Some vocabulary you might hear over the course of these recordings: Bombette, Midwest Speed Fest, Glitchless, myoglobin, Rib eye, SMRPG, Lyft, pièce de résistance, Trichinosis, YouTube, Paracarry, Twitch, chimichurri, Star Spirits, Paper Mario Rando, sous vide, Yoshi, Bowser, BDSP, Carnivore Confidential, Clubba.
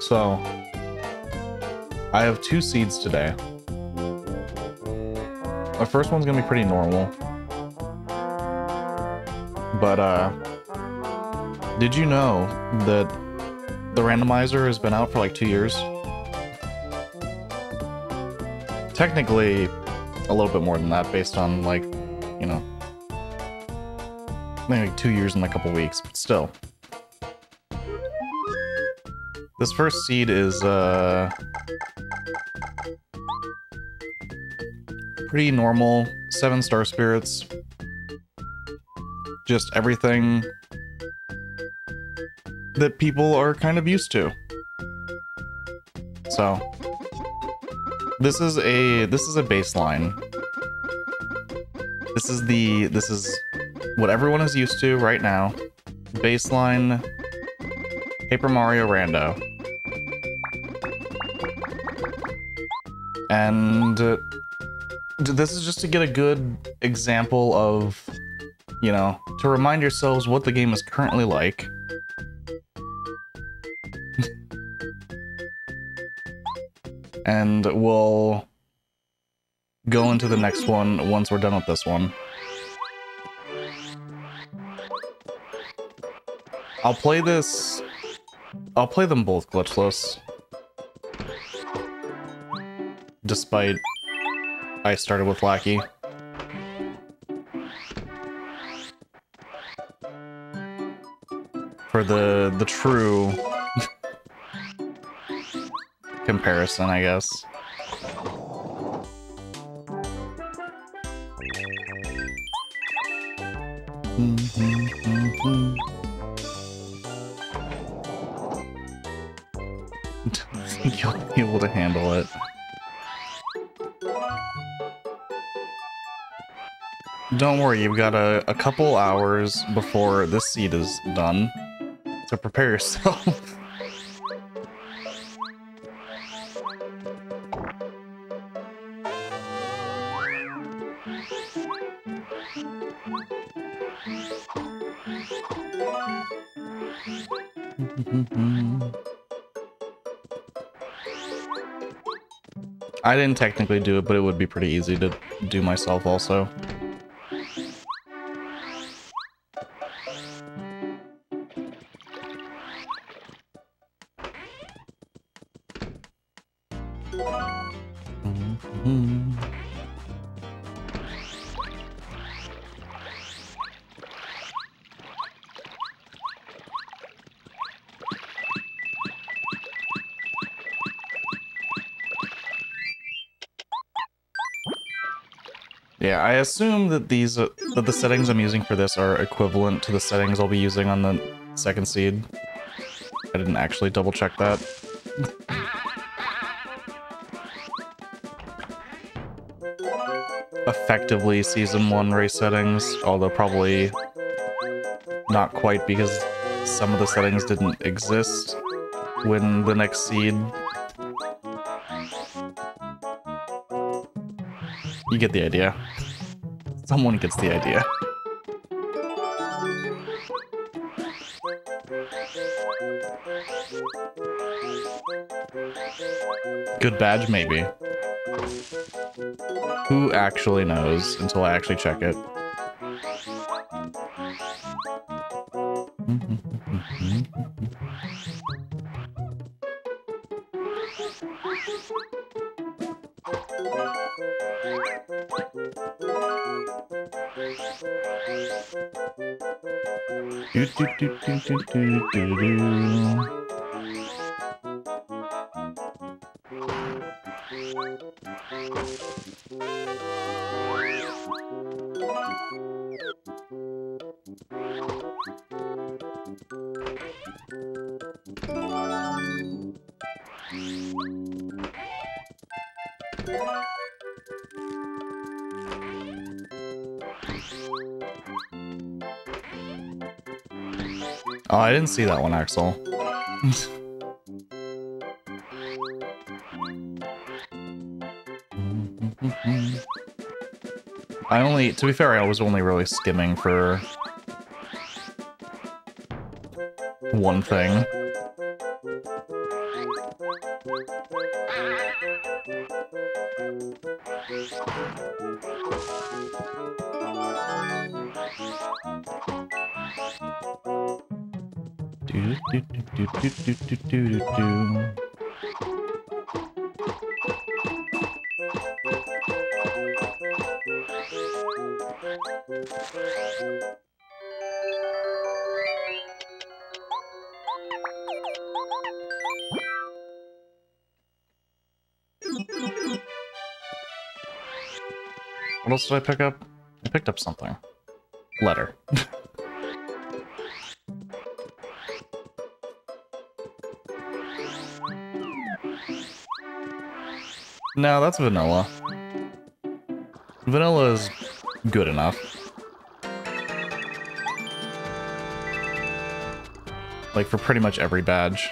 So I have 2 seeds today. My first one's gonna be pretty normal, but did you know that the randomizer has been out for like 2 years? Technically, a little bit more than that, based on like, you know, maybe 2 years and a couple weeks, but still. This first seed is pretty normal, 7 star spirits. Just everything that people are kind of used to. So this is a baseline. This is what everyone is used to right now. Baseline Paper Mario Rando. And this is just to get a good example of, you know, to remind yourselves what the game is currently like. And we'll go into the next one once we're done with this one. I'll play them both glitchless. Despite I started with Lackey. For the true comparison, I guess. Don't think you'll be able to handle it. Don't worry, you've got a couple hours before this seed is done, so prepare yourself. I didn't technically do it, but it would be pretty easy to do myself also. Yeah, I assume that the settings I'm using for this are equivalent to the settings I'll be using on the second seed. I didn't actually double check that. Effectively season 1 race settings, although probably not quite, because some of the settings didn't exist when the next seed. You get the idea. Someone gets the idea. Good badge, maybe. Who actually knows until I actually check it? Oh, I didn't see that one, Axel. To be fair, I was only really skimming for one thing. Do do do do do do do do do. What else did I pick up? I picked up something. Letter. No, that's vanilla. Vanilla is good enough. Like for pretty much every badge.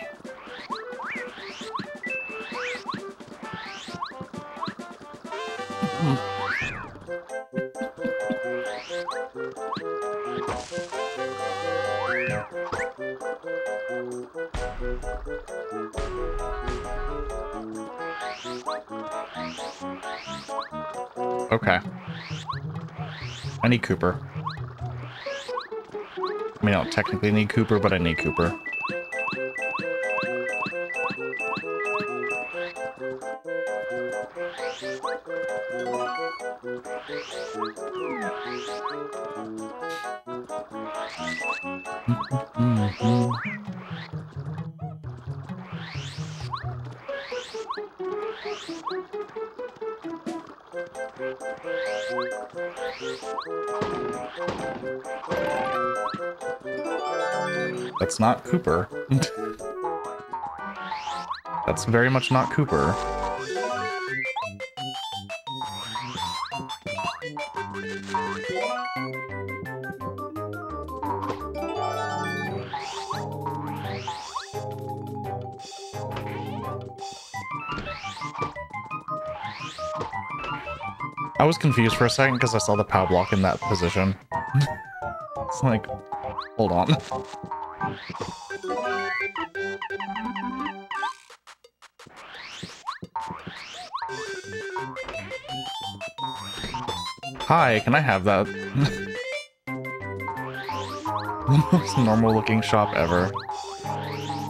Okay. I need Cooper. I mean, I don't technically need Cooper, but I need Cooper. That's not Cooper. That's very much not Cooper. I was confused for a second because I saw the POW block in that position. It's like, hold on. Hi, can I have that? The most normal looking shop ever.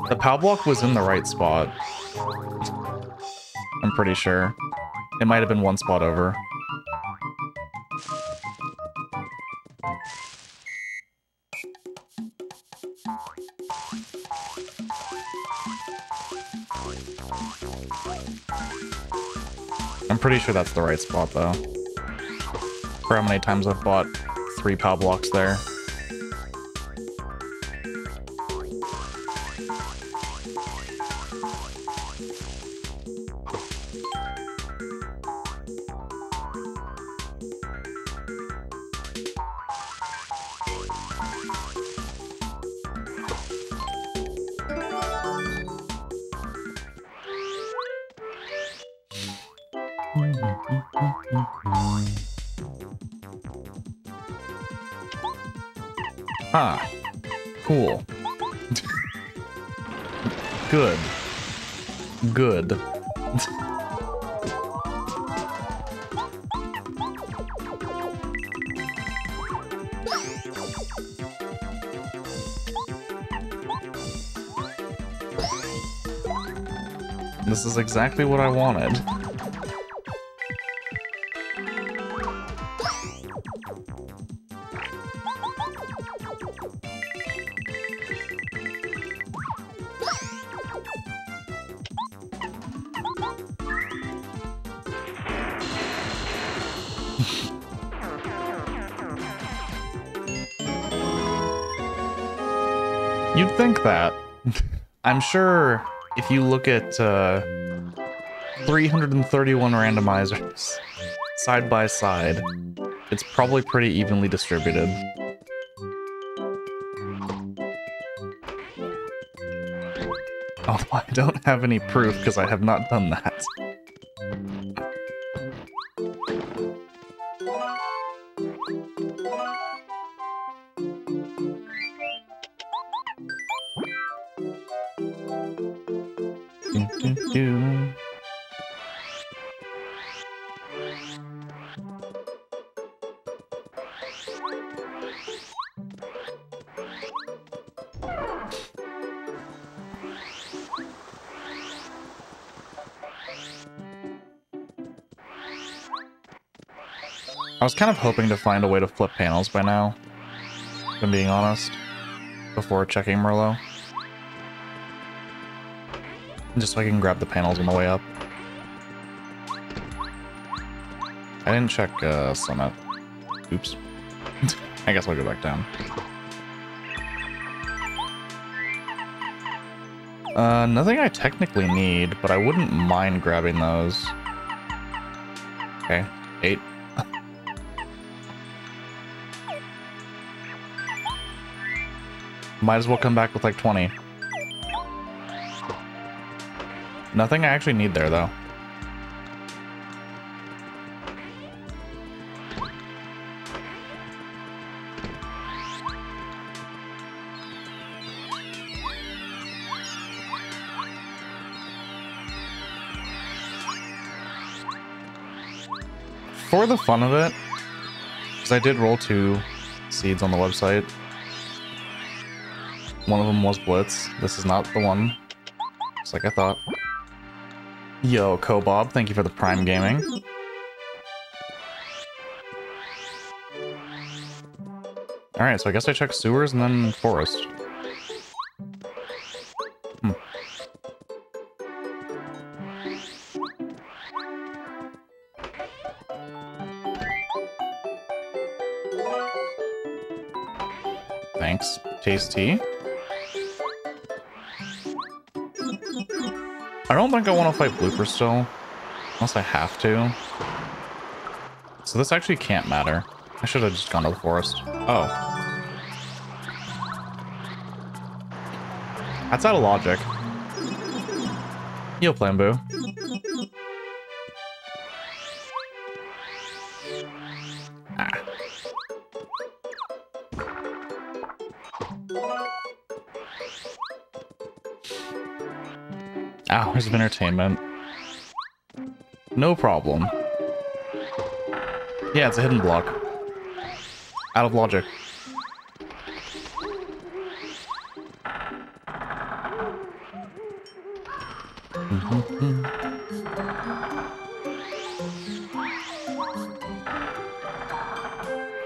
The POW block was in the right spot. I'm pretty sure. It might have been one spot over. I'm pretty sure that's the right spot, though. For how many times I've bought 3 POW blocks there. Ah, cool. Good. Good. This is exactly what I wanted. You'd think that. I'm sure if you look at 331 randomizers side by side, it's probably pretty evenly distributed. Although I don't have any proof because I have not done that. I was kind of hoping to find a way to flip panels by now, if I'm being honest, before checking Merlot. Just so I can grab the panels on the way up. I didn't check Summit. Oops. I guess I'll go back down. Nothing I technically need, but I wouldn't mind grabbing those. Okay, 8. Might as well come back with like 20. Nothing I actually need there, though. For the fun of it, because I did roll 2 seeds on the website. One of them was Blitz. This is not the one. Just like I thought. Yo, Kobob, thank you for the Prime Gaming. Alright, so I guess I check sewers and then forest. Thanks. Tasty. I don't think I want to fight Blooper still, unless I have to. So this actually can't matter. I should have just gone to the forest. Oh. That's out of logic. Yo, Plambu. Hours of entertainment. No problem. Yeah, it's a hidden block. Out of logic.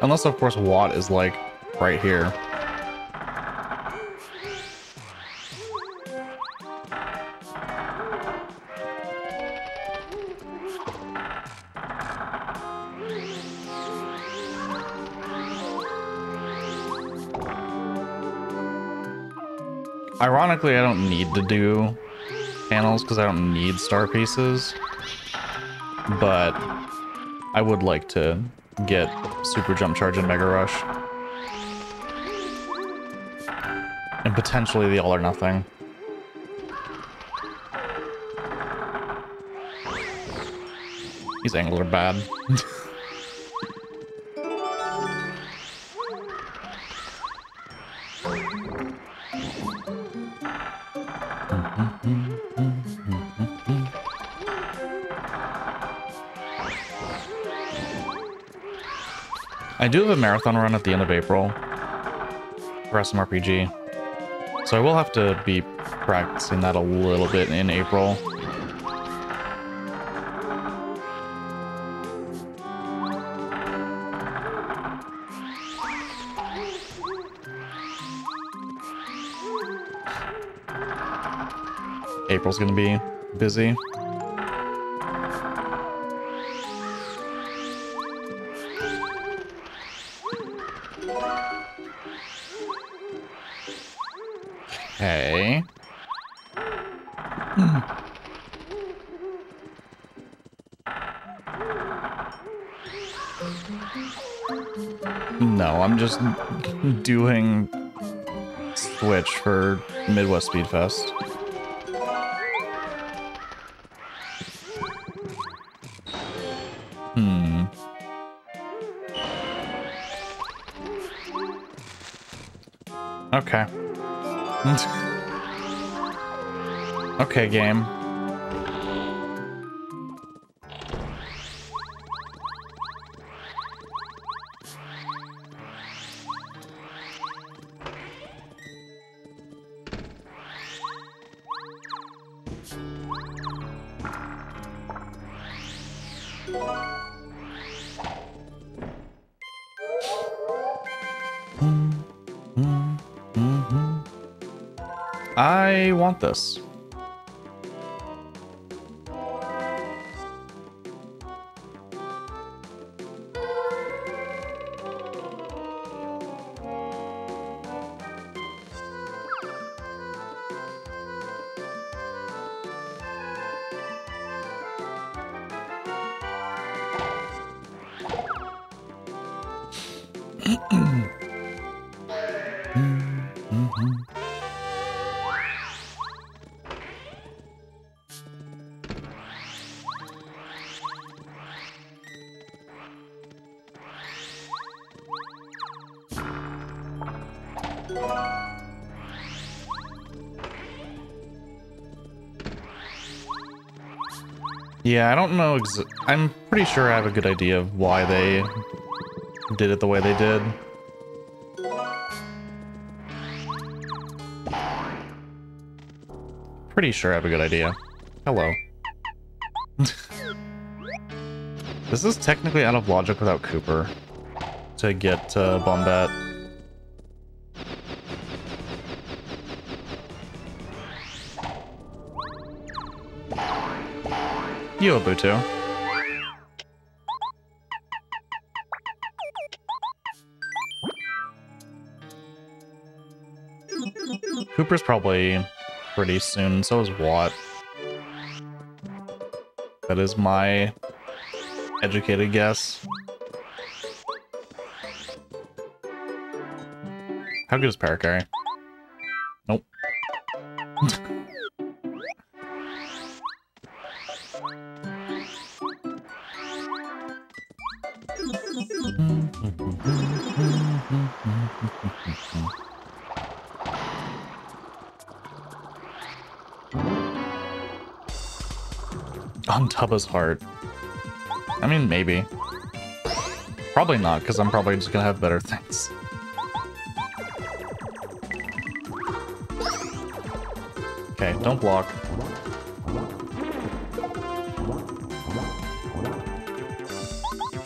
Unless, of course, Watt is like right here. Ironically, I don't need to do panels because I don't need star pieces, but I would like to get Super Jump Charge and Mega Rush. And potentially the All or Nothing. These angles are bad. I do have a marathon run at the end of April for SMRPG, so I will have to be practicing that a little bit in April. April's gonna be busy. Okay. No, I'm just doing Switch for Midwest Speed Fest. Okay. Okay, game. I want this. Yeah, I don't know. I'm pretty sure I have a good idea of why they did it the way they did. Pretty sure I have a good idea. Hello. This is technically out of logic without Cooper to get Bombat. Yo, Buto. Cooper's probably pretty soon, so is Watt. That is my educated guess. How good is Paracarry? Nope. On Tubba's heart. I mean, maybe. Probably not, because I'm probably just gonna have better things. Okay, don't block.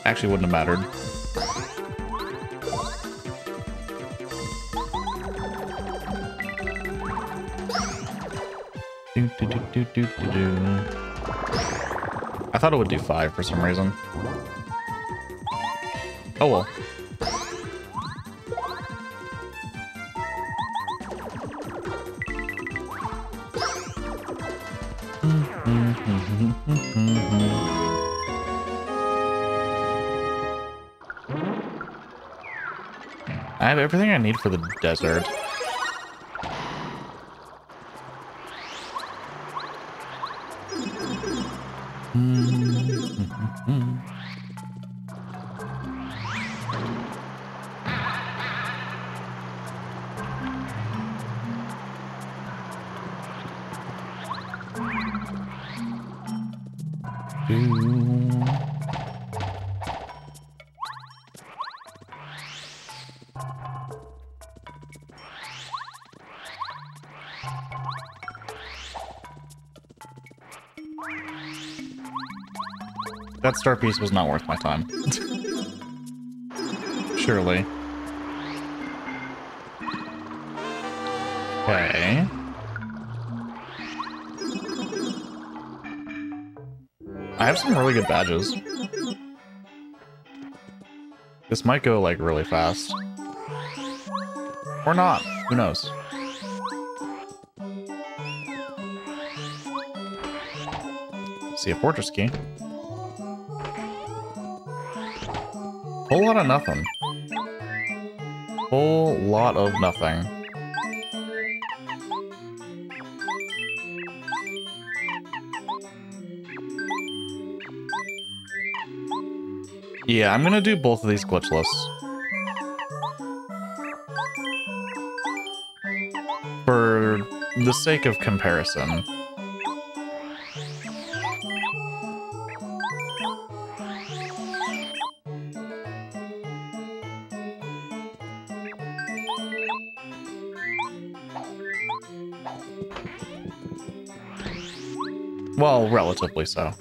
Actually, wouldn't have mattered. I thought it would do 5 for some reason. Oh well. I have everything I need for the desert. That star piece was not worth my time. Surely. Okay. I have some really good badges. This might go like really fast. Or not. Who knows? See a fortress key. Whole lot of nothing. Whole lot of nothing. Yeah, I'm gonna do both of these glitchless. For the sake of comparison. Well, relatively so.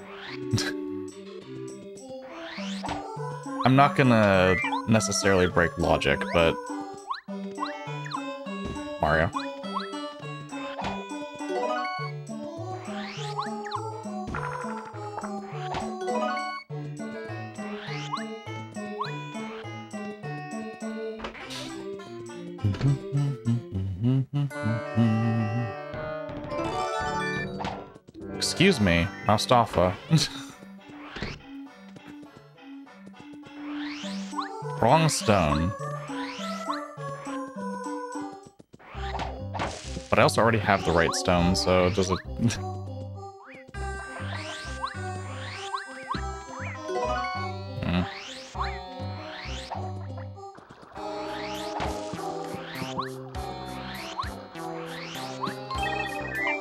I'm not gonna necessarily break logic, but... Mario. Excuse me, Mustafa. Wrong stone. But I also already have the right stone, so does it...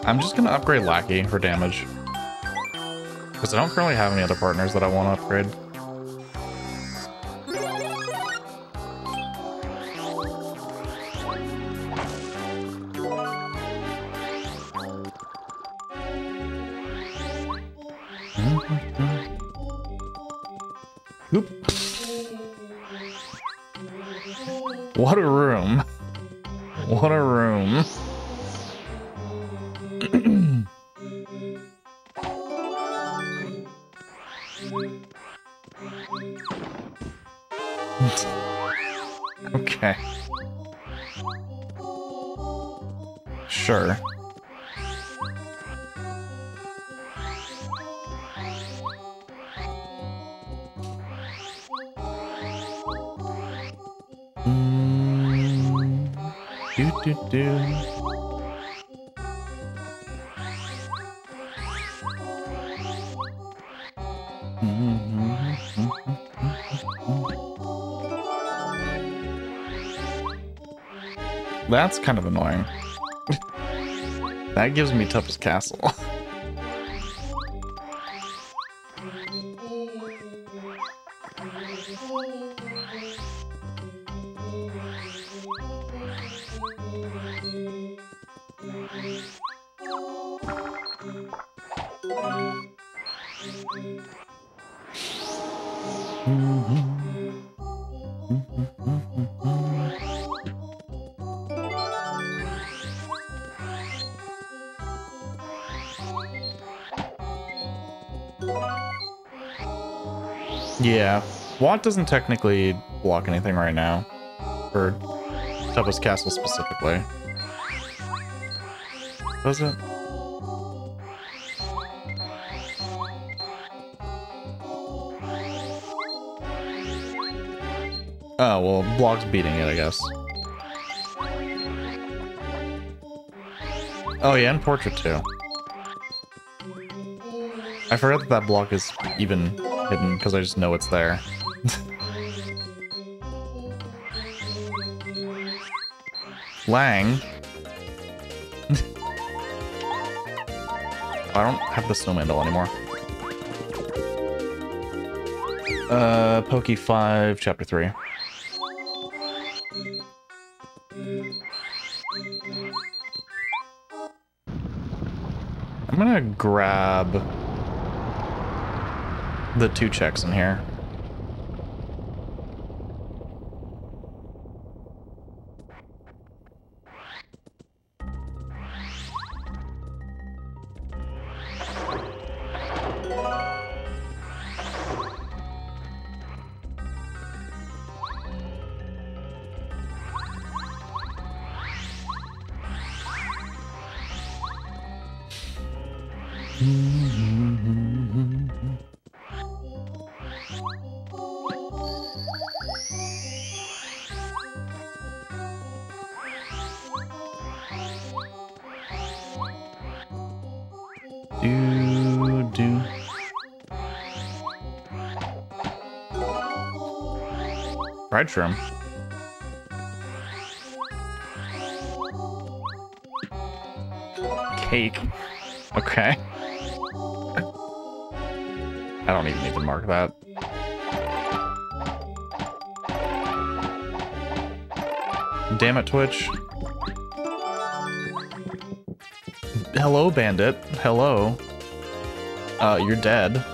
I'm just gonna upgrade Lackey for damage. Because I don't currently have any other partners that I want to upgrade. That's kind of annoying. That gives me toughest castle. Watt doesn't technically block anything right now, for Tubbo's Castle specifically. Does it? Oh, well, block's beating it, I guess. Oh yeah, and Portrait too. I forgot that that block is even hidden, because I just know it's there. Lang. I don't have the snowman doll anymore. Poke 5, Chapter 3. I'm gonna grab the 2 checks in here. Shrimp. Cake. Okay. I don't even need to mark that. Damn it, Twitch. Hello, Bandit. Hello. You're dead.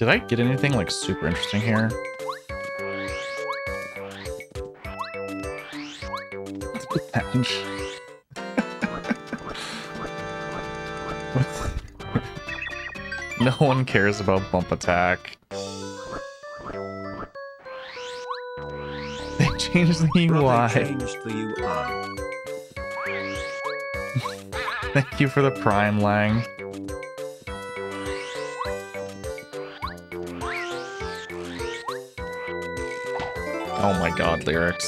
Did I get anything like super interesting here? No one cares about bump attack. They changed the UI. Thank you for the prime, Lang. Oh my god, lyrics.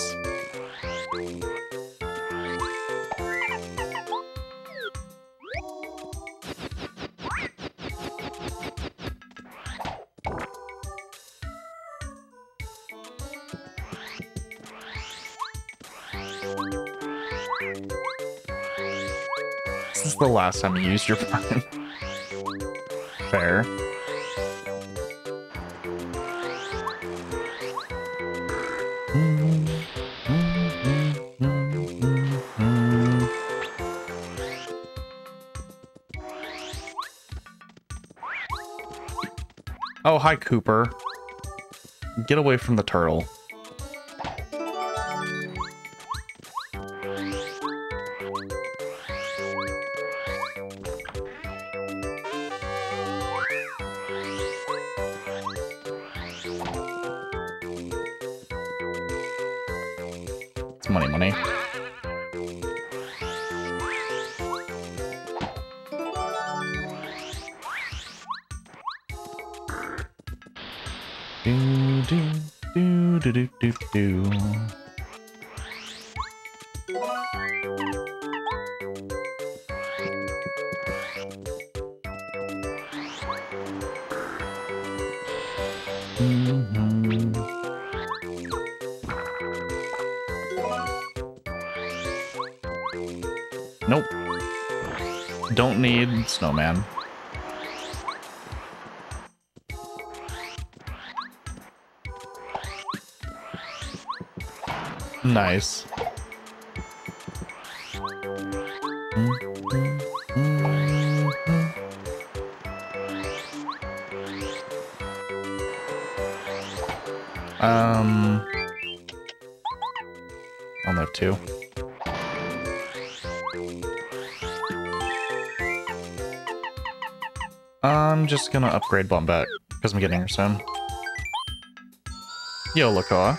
This is the last time you used your prime. Fair. Oh, hi, Cooper. Get away from the turtle. It's money. Do. Nope. Don't need snowman. Nice. I'll know two. I'm just gonna upgrade Bombette because I'm getting her soon. Yo, Lakaw.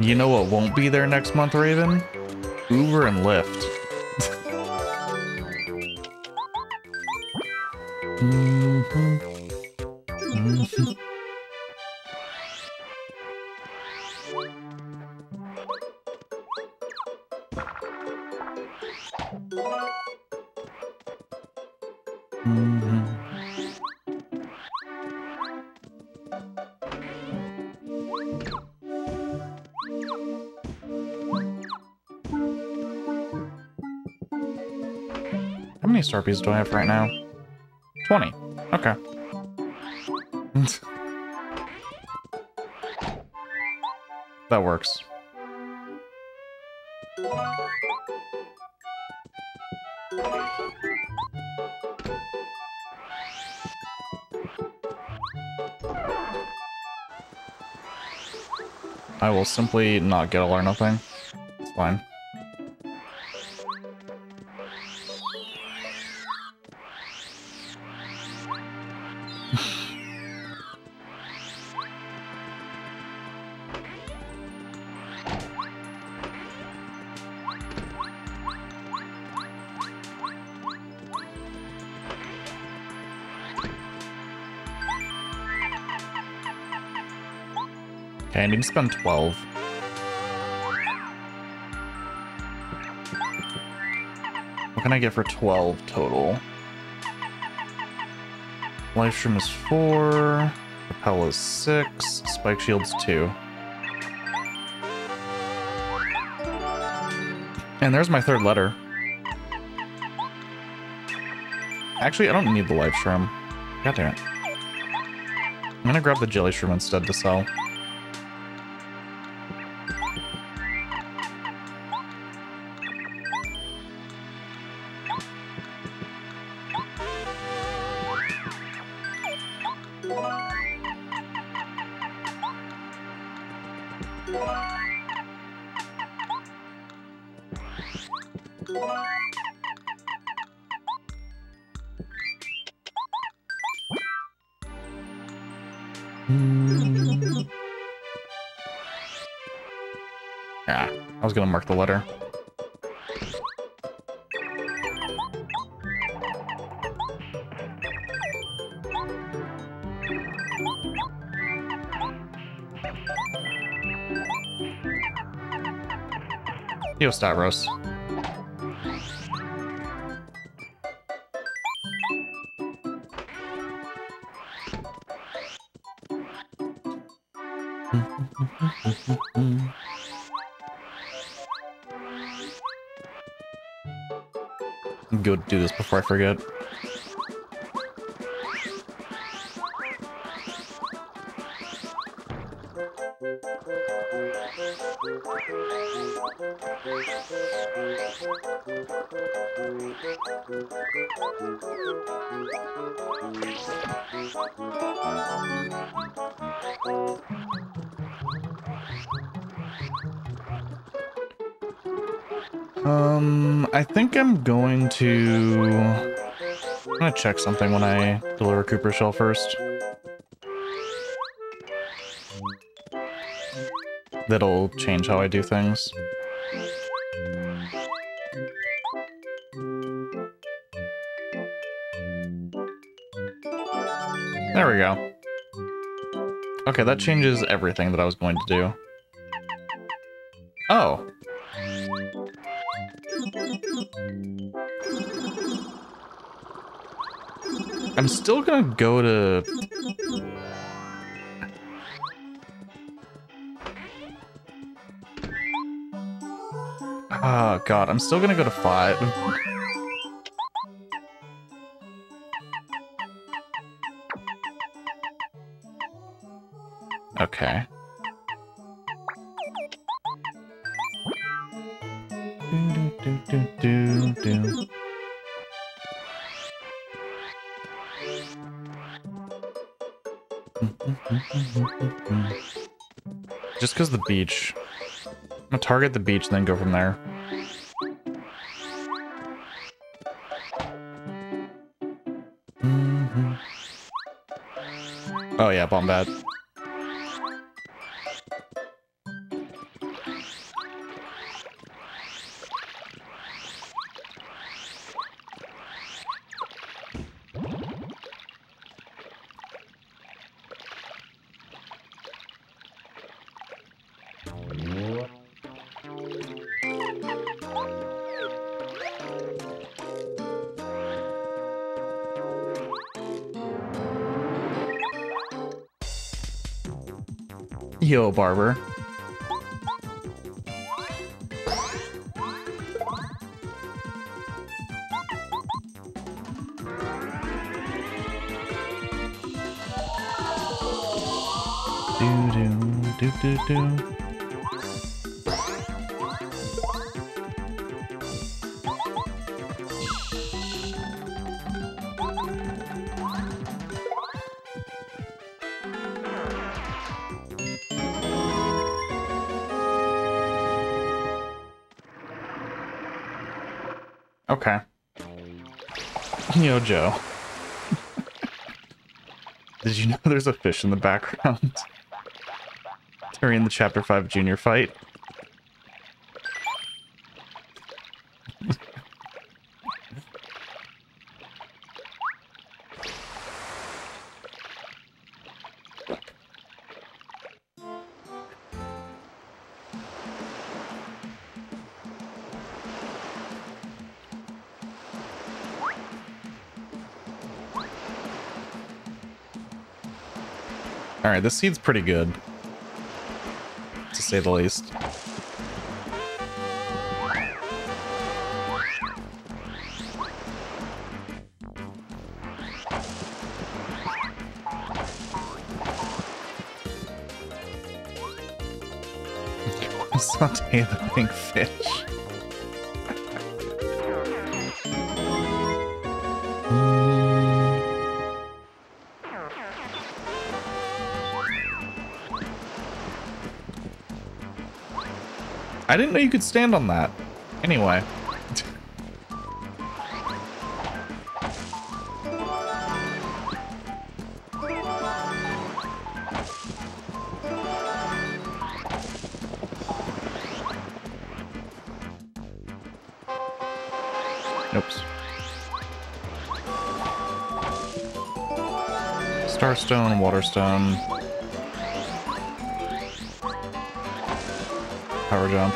You know what won't be there next month, Raven? Uber and Lyft. How many Starpies do I have right now? 20. Okay. That works. I will simply not get all or nothing. It's fine. Okay, I need to spend 12. What can I get for 12 total? Lifestream is 4, Propel is 6, Spike Shield's 2. And there's my third letter. Actually, I don't need the Lifestream. God damn it. I'm gonna grab the Jelly Shroom instead to sell. Yeah, I was gonna mark the letter. Yo, Stavros. Go do this before I forget. I think I'm going to... I'm gonna check something when I deliver Cooper Shell first. That'll change how I do things. There we go. Okay, that changes everything that I was going to do. Oh. I'm still gonna go to... Oh god, I'm still gonna go to 5. Okay. Do. Just because the beach. I'm gonna target the beach and then go from there. Oh yeah, Bombat. Yo, Barber. Do. Okay. Yo, Joe. Did you know there's a fish in the background? During the Chapter 5 Junior fight. Alright, this seed's pretty good, to say the least. Saute the pink fish. I didn't know you could stand on that. Anyway. Oops. Starstone, Waterstone. Power jump.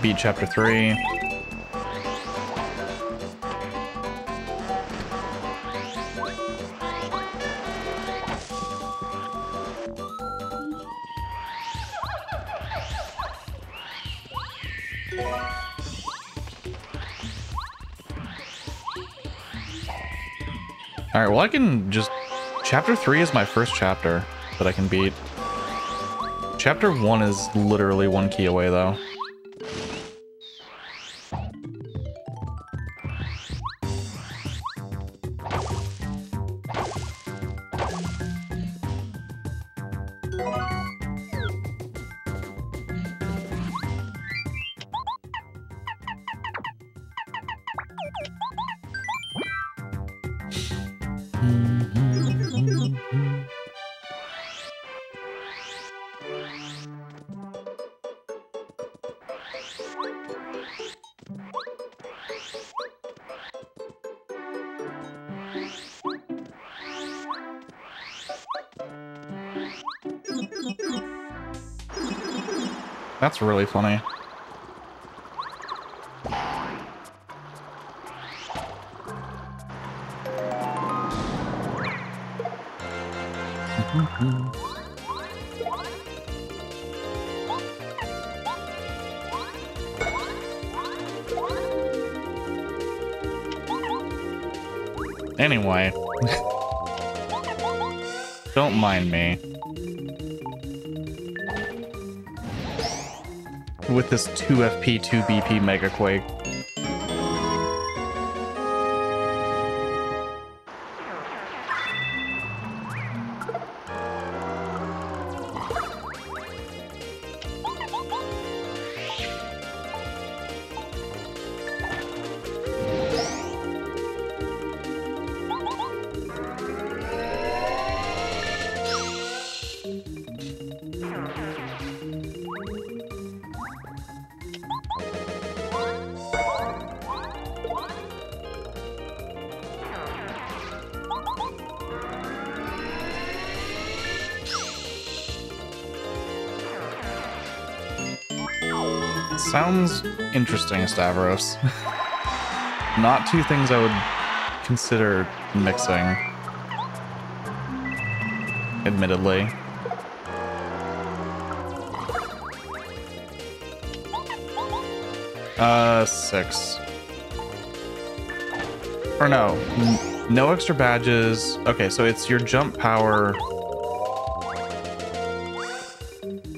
Beat Chapter 3. Alright, well I can just... Chapter 3 is my first chapter that I can beat. Chapter 1 is literally one key away, though. That's really funny. Anyway, don't mind me. With this 2 FP, 2 BP Mega Quake. Sounds interesting, Stavros. Not two things I would consider mixing, admittedly. Six. Or no. No extra badges. Okay, so it's your jump power.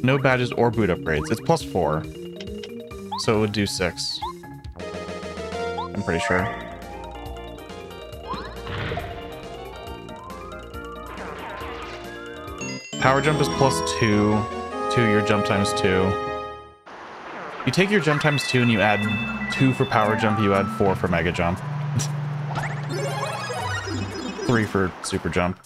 No badges or boot upgrades. It's +4. So it would do 6. I'm pretty sure. Power jump is +2 to your jump times 2. You take your jump times 2 and you add 2 for power jump, you add 4 for mega jump. 3 for super jump.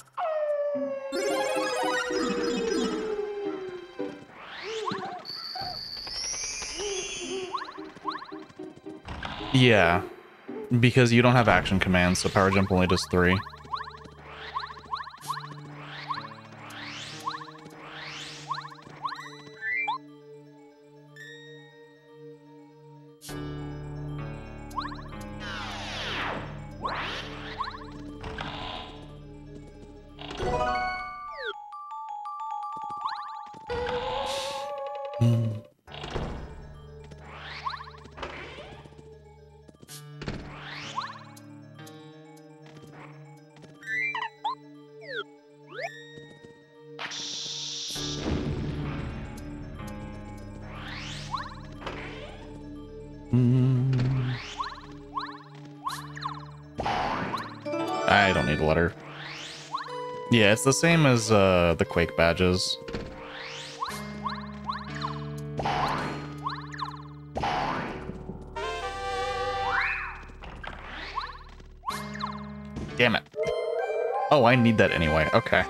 Yeah, because you don't have action commands, so power jump only does 3. I don't need a letter. Yeah, it's the same as the Quake badges. Damn it. Oh, I need that anyway. Okay.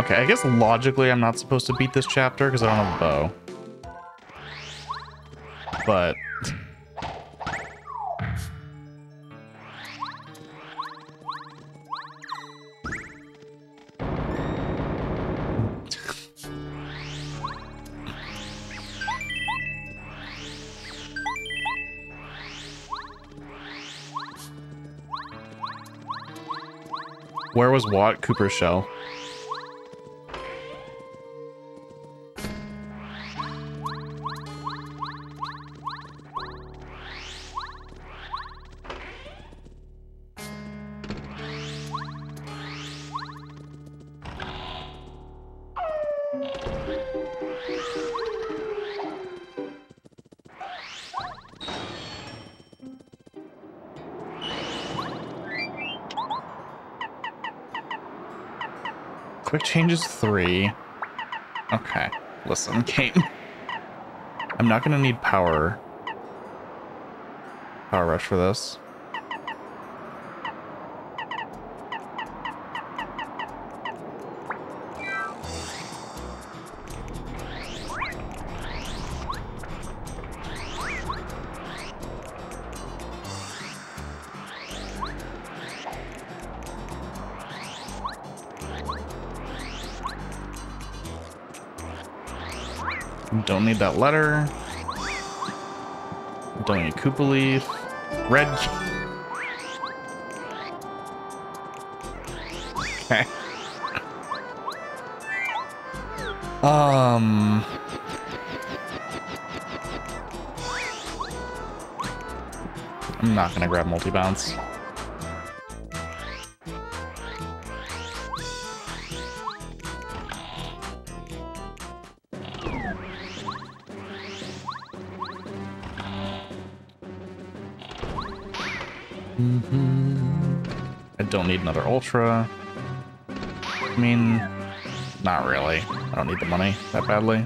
Okay, I guess logically I'm not supposed to beat this chapter because I don't have a bow. But... Where was Watt Cooper's shell? Quick change is 3. Okay, listen, game. I'm not gonna need power rush for this. Don't need that letter. Don't need Koopa Leaf. Red key. Okay. I'm not gonna grab multi-bounce. I don't need another ultra. I mean, not really. I don't need the money that badly.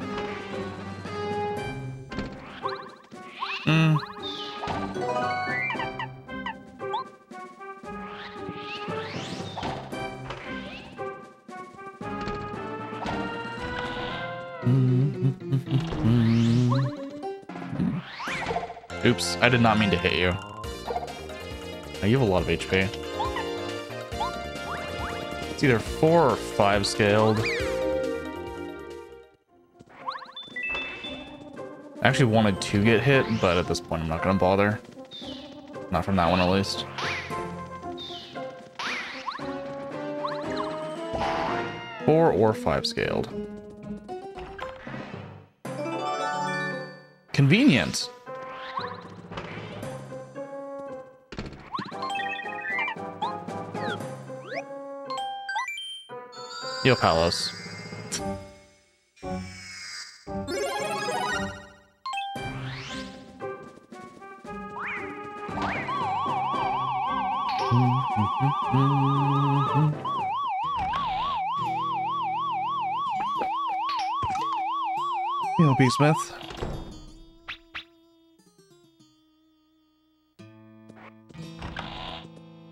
Oops, I did not mean to hit you. Now you have a lot of HP. It's either 4 or 5 scaled. I actually wanted to get hit, but at this point I'm not gonna bother. Not from that one at least. Four or five scaled. Convenient. Yo, Palos. Yo, B. Smith.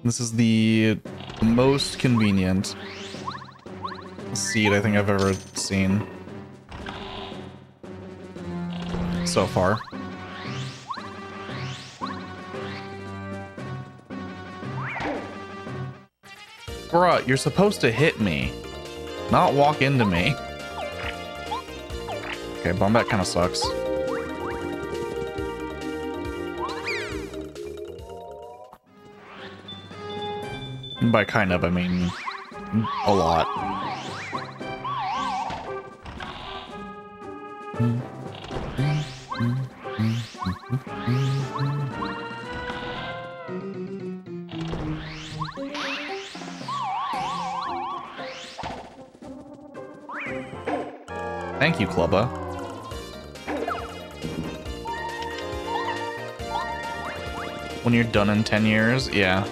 This is the most convenient seed I think I've ever seen so far. Bruh, you're supposed to hit me, not walk into me. Okay, Bombat kind of sucks. And by kind of, I mean a lot. Thank you, Clubba. When you're done in 10 years, yeah.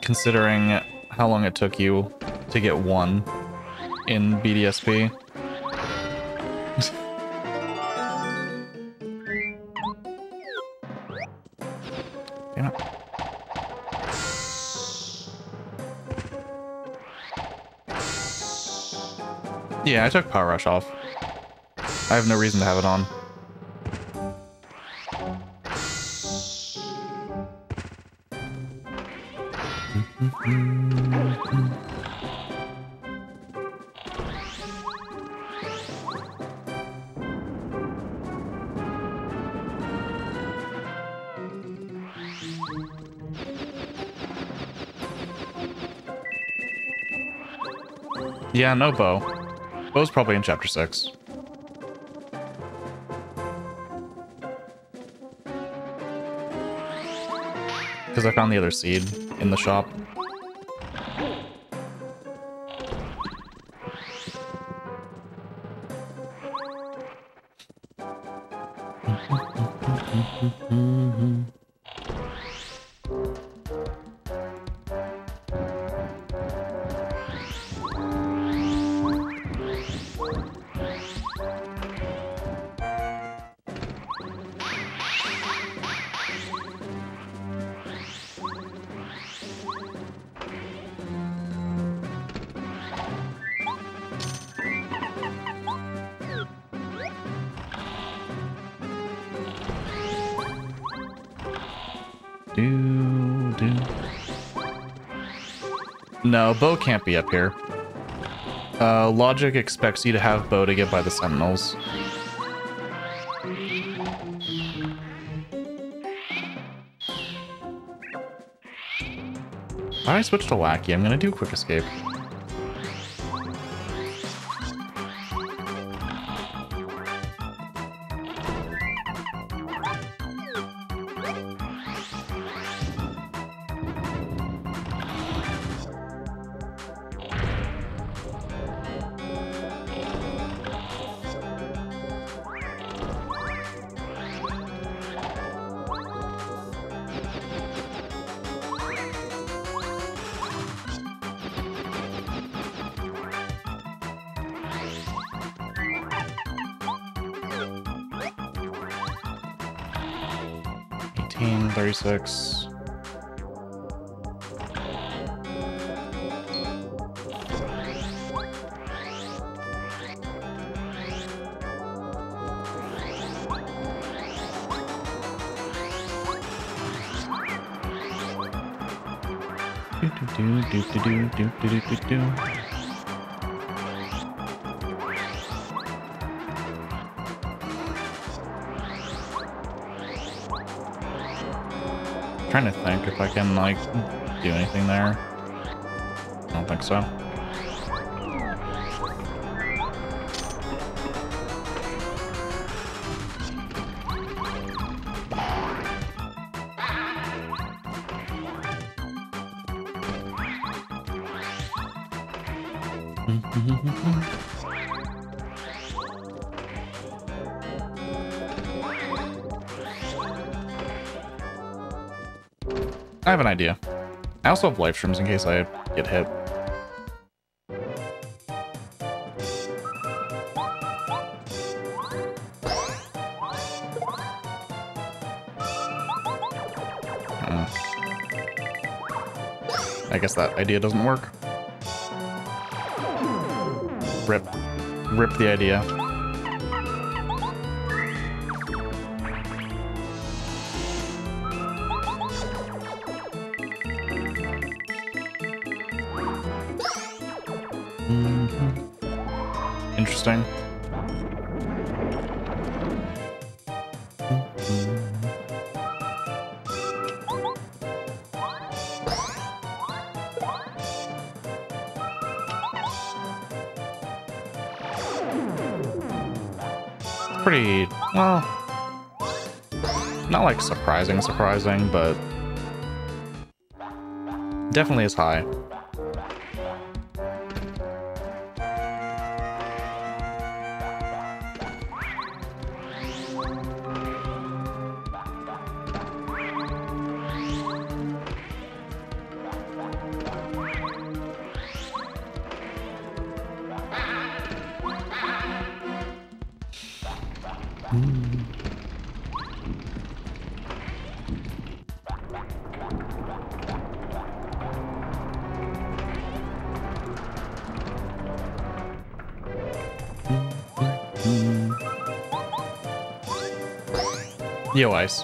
Considering how long it took you to get 1 in BDSP. Yeah, I took Power Rush off. I have no reason to have it on. Yeah, no Bow. Bow's probably in Chapter 6. Because I found the other seed in the shop. No, Bow can't be up here. Logic expects you to have Bow to get by the Sentinels. Why did I switch to Wacky? I'm gonna do Quick Escape. Trying to think if I can, like, do anything there. I don't think so. I have an idea. I also have live streams in case I get hit. I guess that idea doesn't work. Rip. Rip the idea. Pretty, well, not like surprising, but definitely is high. Yo, Ice.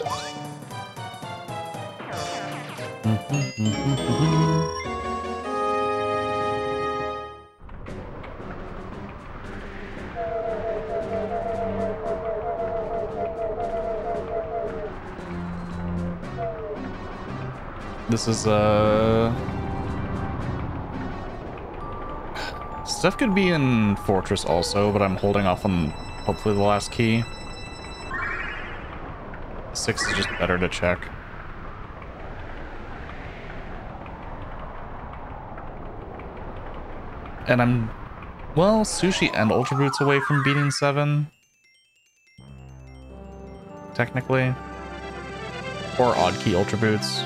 This is stuff could be in Fortress also, but I'm holding off on hopefully the last key. 6 is just better to check. And I'm, well, Sushi and Ultra Boots away from beating 7. Technically. Or Odd Key Ultra Boots.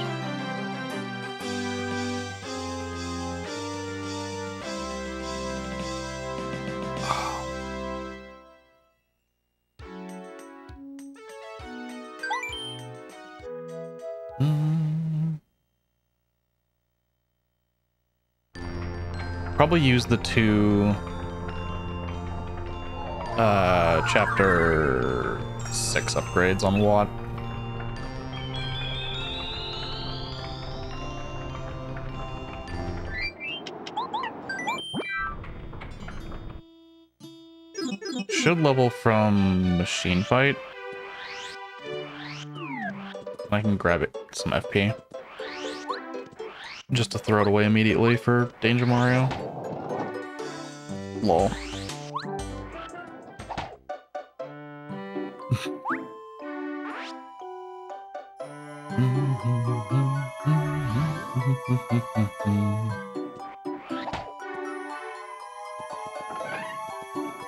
Probably use the 2 chapter 6 upgrades on Watt. Should level from Machine Fight. I can grab it some FP. Just to throw it away immediately for Danger Mario. Lol.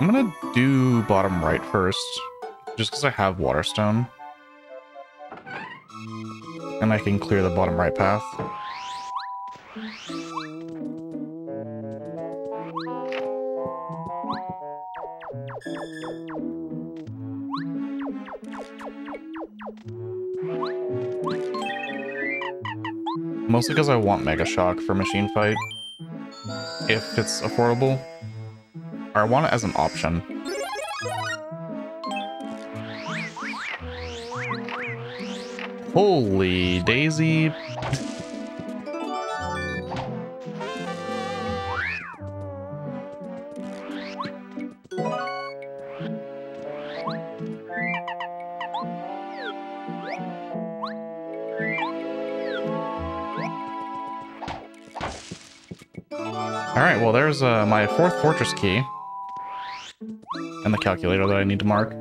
I'm gonna do bottom right first, just because I have Waterstone. And I can clear the bottom right path. Mostly because I want Mega Shock for Machine Fight, if it's affordable, or I want it as an option. Holy Daisy! Alright, well there's my 4th Fortress key, and the calculator that I need to mark.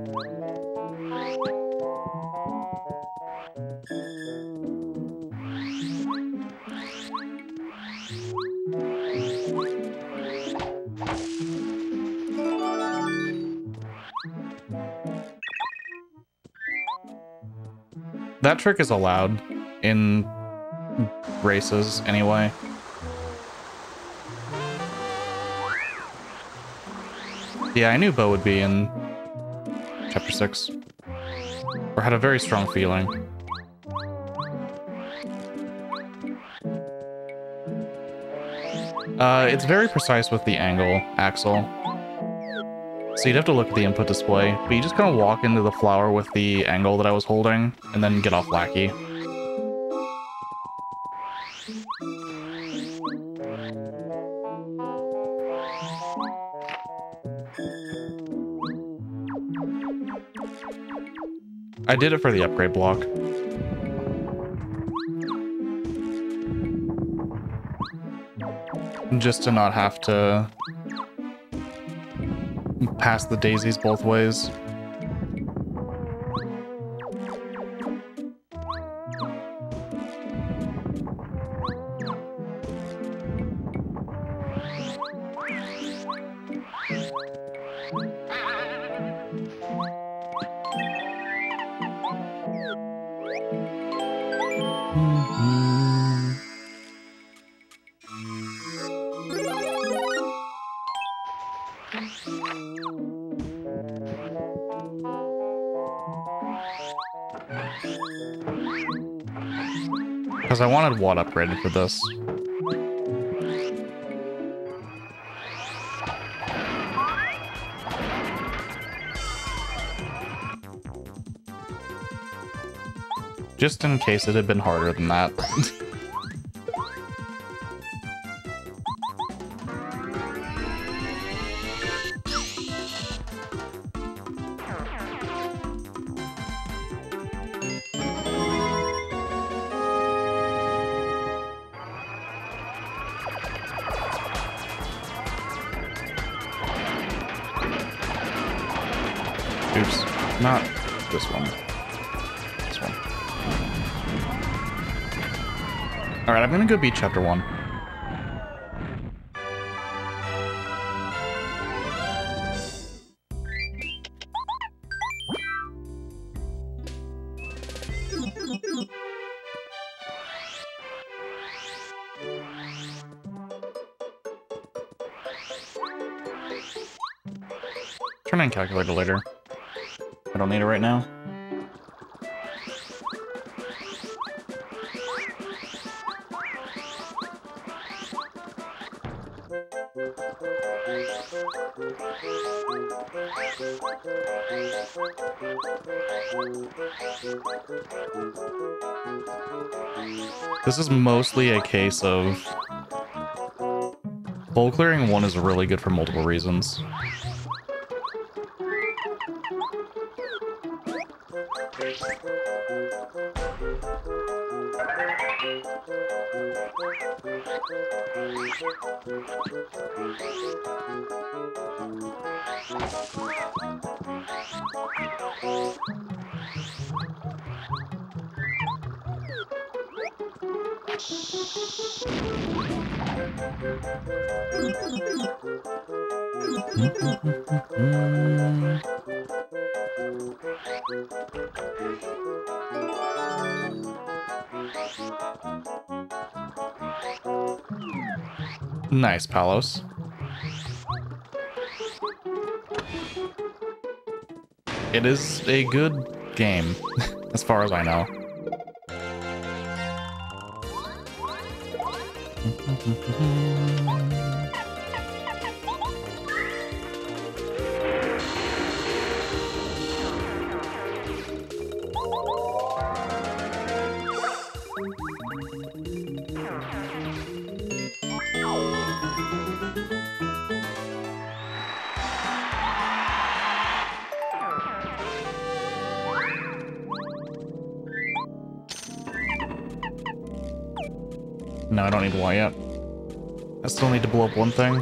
That trick is allowed in races anyway. Yeah, I knew Bo would be in Chapter 6, or had a very strong feeling. It's very precise with the angle, Axel. So you'd have to look at the input display, but you just kind of walk into the flower with the angle that I was holding, and then get off Lackey. I did it for the upgrade block. Just to not have to pass the daisies both ways. Because I wanted Watt upgraded for this. Just in case it had been harder than that. This one. Alright, I'm gonna go beat chapter 1. Turn on calculator later. I don't need it right now. This is mostly a case of bowl clearing 1 is really good for multiple reasons. Nice, Palos. It is a good game, as far as I know. No, I don't need one yet. I still need to blow up one thing.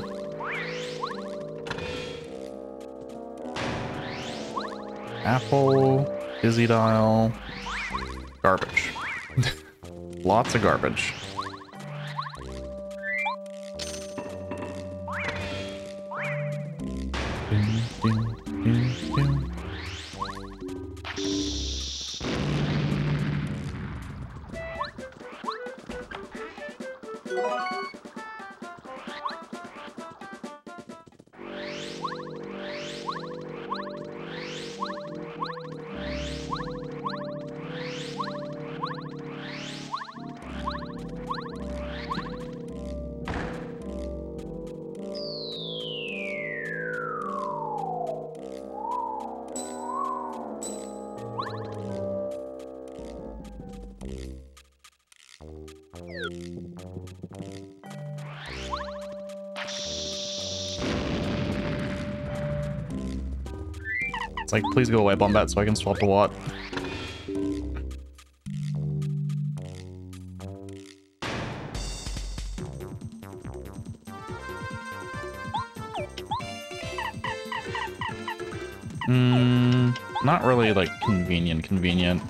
Apple, Izzy Dial, garbage. Lots of garbage. Like, please go away, Bombat, so I can swap the Watt. Not really, like, convenient.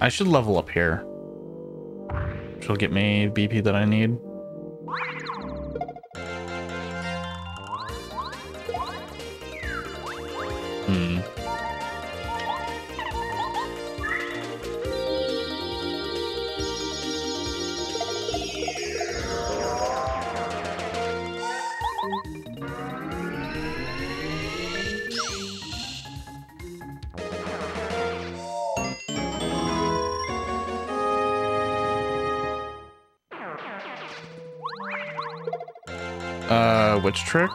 I should level up here. She'll get me BP that I need. Which trick?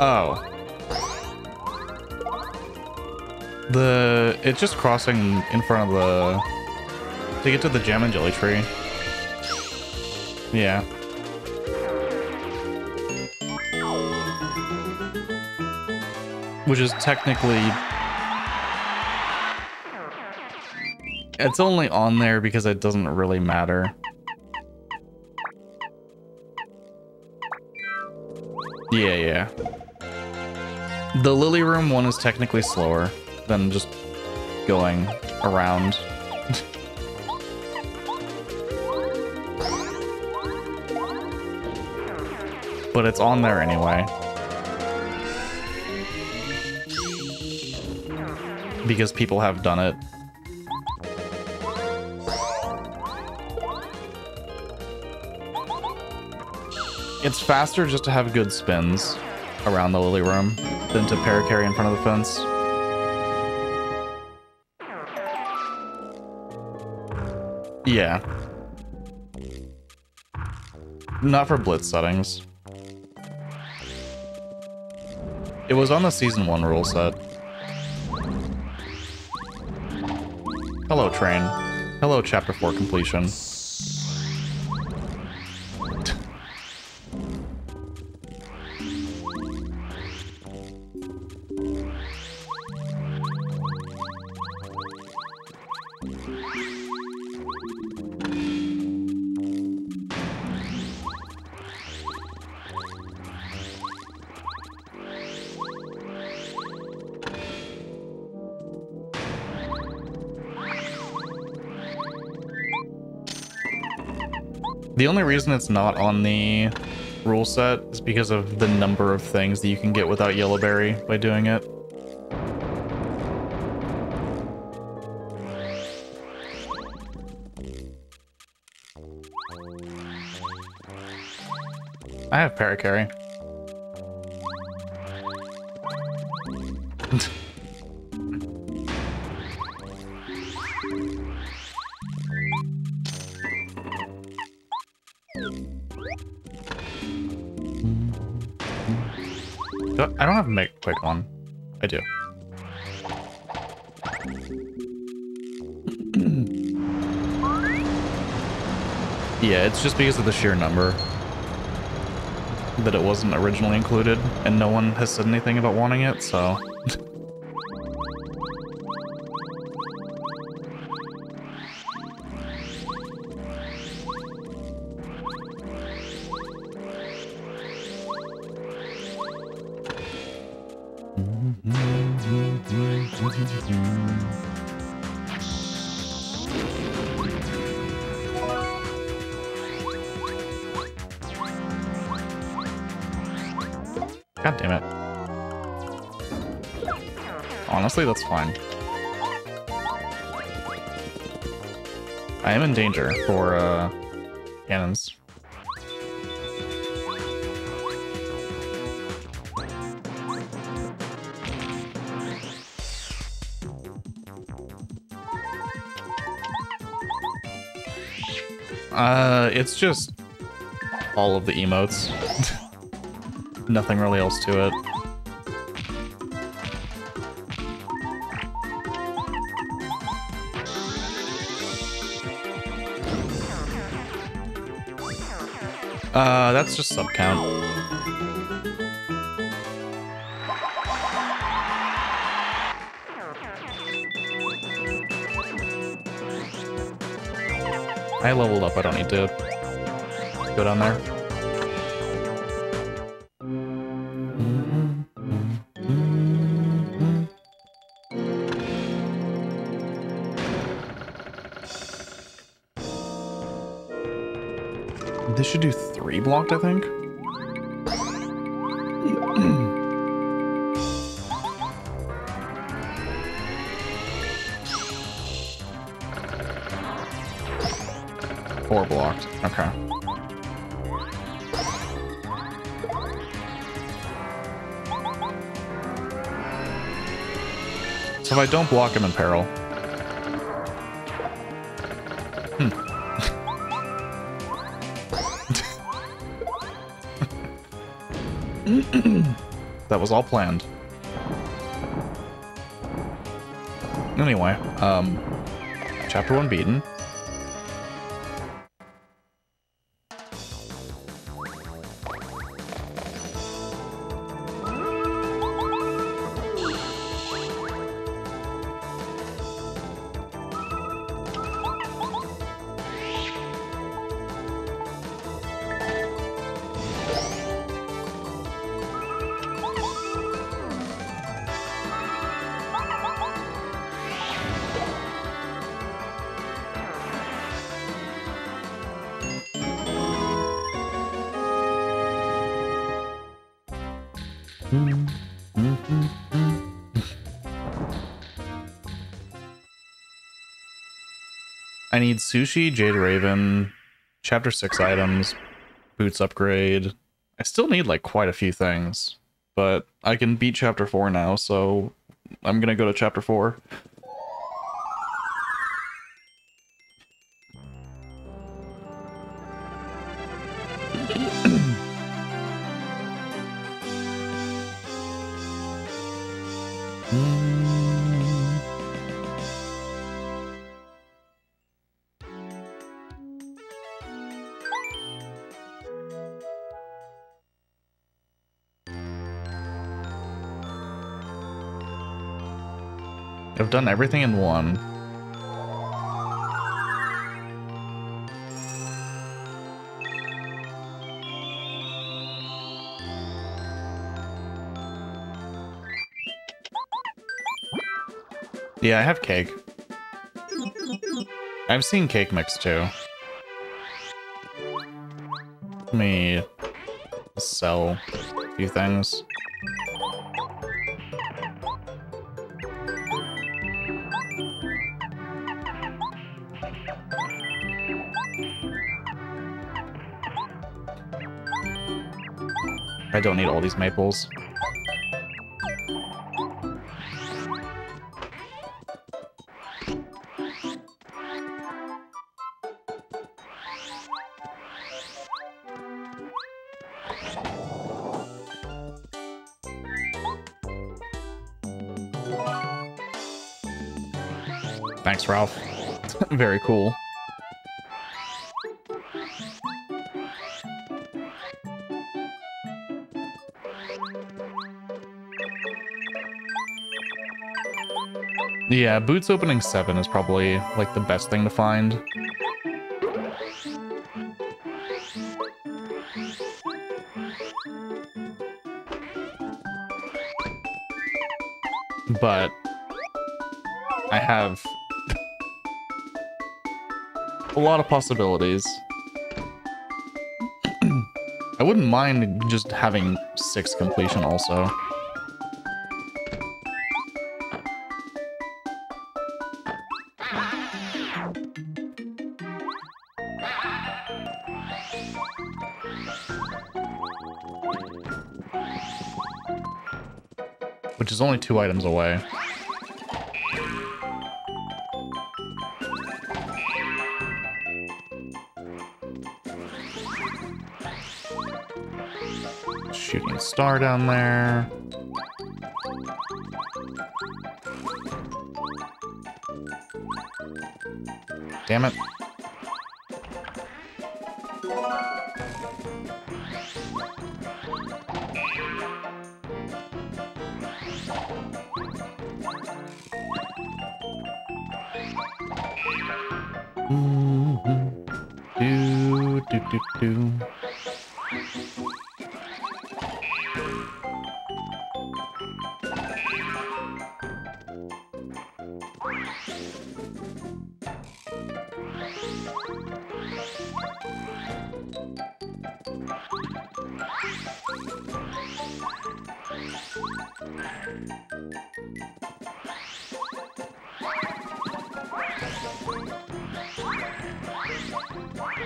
Oh. It's just crossing in front of the... to get to the jam and jelly tree. Yeah. Which is technically... it's only on there because it doesn't really matter. Yeah, yeah. The Lily Room one is technically slower than just going around. But it's on there anyway. Because people have done it. It's faster just to have good spins around the Lily Room than to paracarry in front of the fence. Yeah. Not for blitz settings. It was on the season 1 rule set. Hello, train. Hello, chapter 4 completion. The only reason it's not on the rule set is because of the number of things that you can get without Yellowberry by doing it. I have paracarry. I don't have to make a quick one. I do. Yeah, it's just because of the sheer number that it wasn't originally included, and no one has said anything about wanting it, so... God damn it. Honestly, that's fine. I am in danger for cannons. It's just all of the emotes. Nothing really else to it. That's just sub count. I leveled up, I don't need to go down there. This should do 3 blocked, I think. 4 blocked. Okay. So if I don't block him in peril. That was all planned. Anyway, chapter 1 beaten. I need sushi, Jade Raven, chapter 6 items, boots upgrade. I still need like quite a few things, but I can beat chapter 4 now, so I'm gonna go to chapter 4. I've done everything in one. Yeah, I have cake. I've seen cake mix too. Let me sell a few things. I don't need all these maples. Thanks, Ralph. Very cool. Yeah, Boots opening 7 is probably, like, the best thing to find. But I have a lot of possibilities. I wouldn't mind just having 6 completion also. Which is only 2 items away. Shooting star down there. Damn it.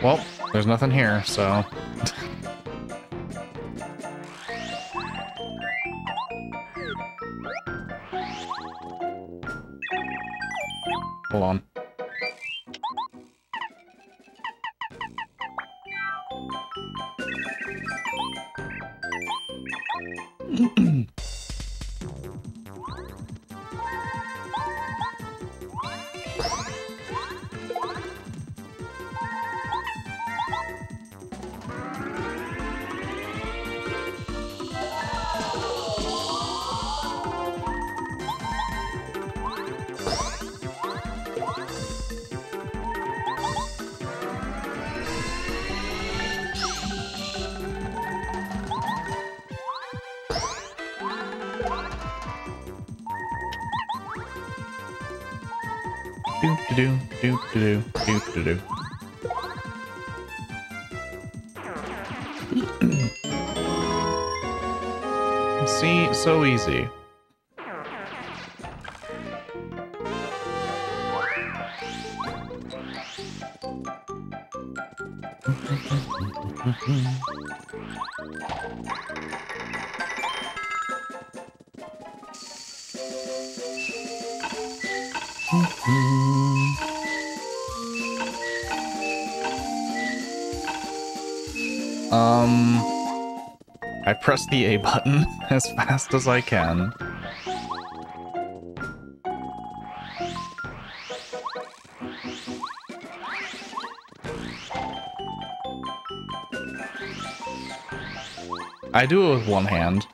Well, there's nothing here, so... Hold on. See, so easy. I press the A button as fast as I can. I do it with one hand.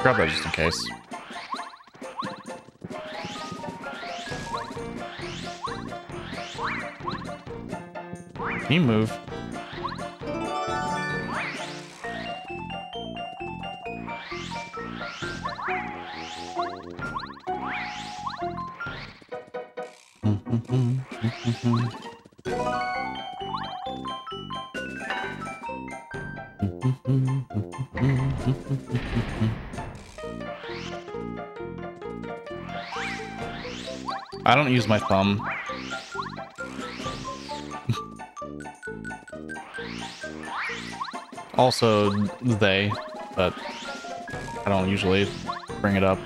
Grab that just in case. Can you move? I don't use my thumb. Also, they, but I don't usually bring it up.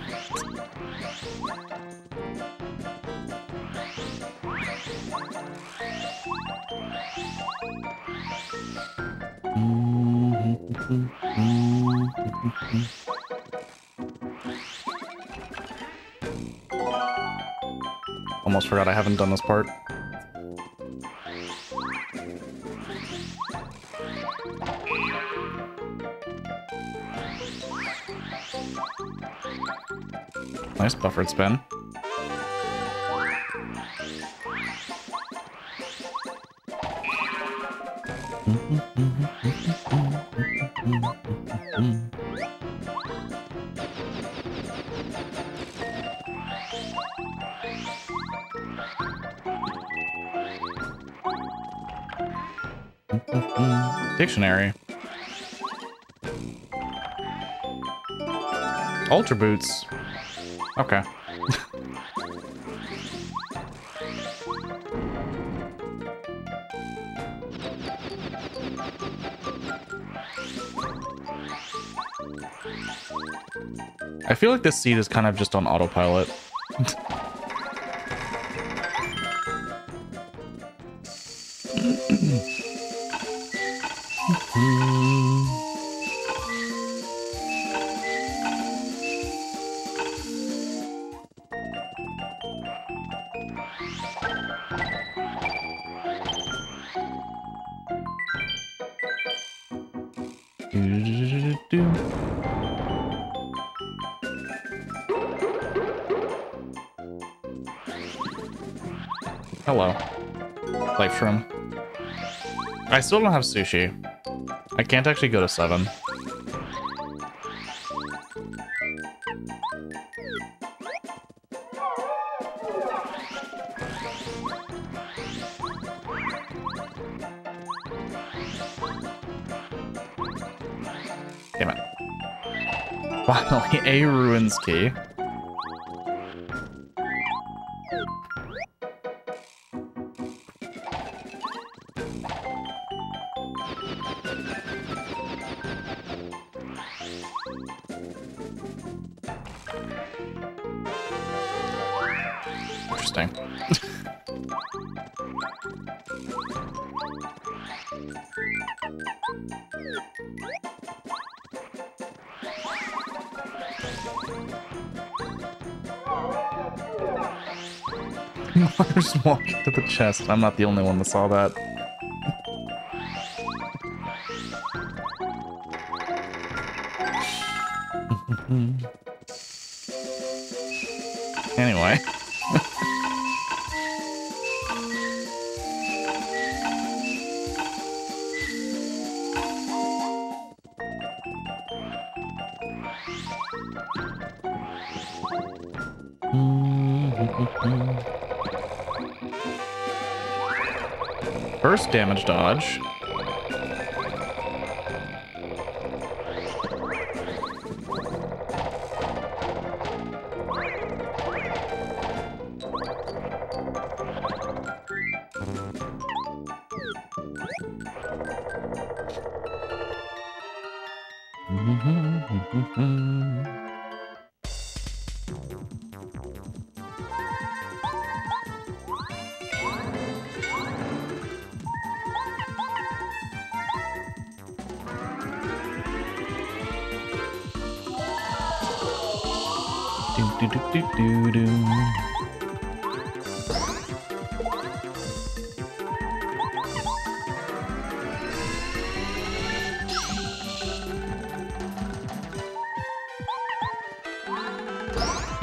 Almost forgot I haven't done this part. Nice buffered spin. Dictionary. Ultra Boots. Okay. I feel like this seed is kind of just on autopilot. Hello. Life room. I still don't have sushi. I can't actually go to 7. Damn it. Finally, a ruins key. Interesting. Mars walked to the chest. I'm not the only one that saw that. Anyway. First damage dodge.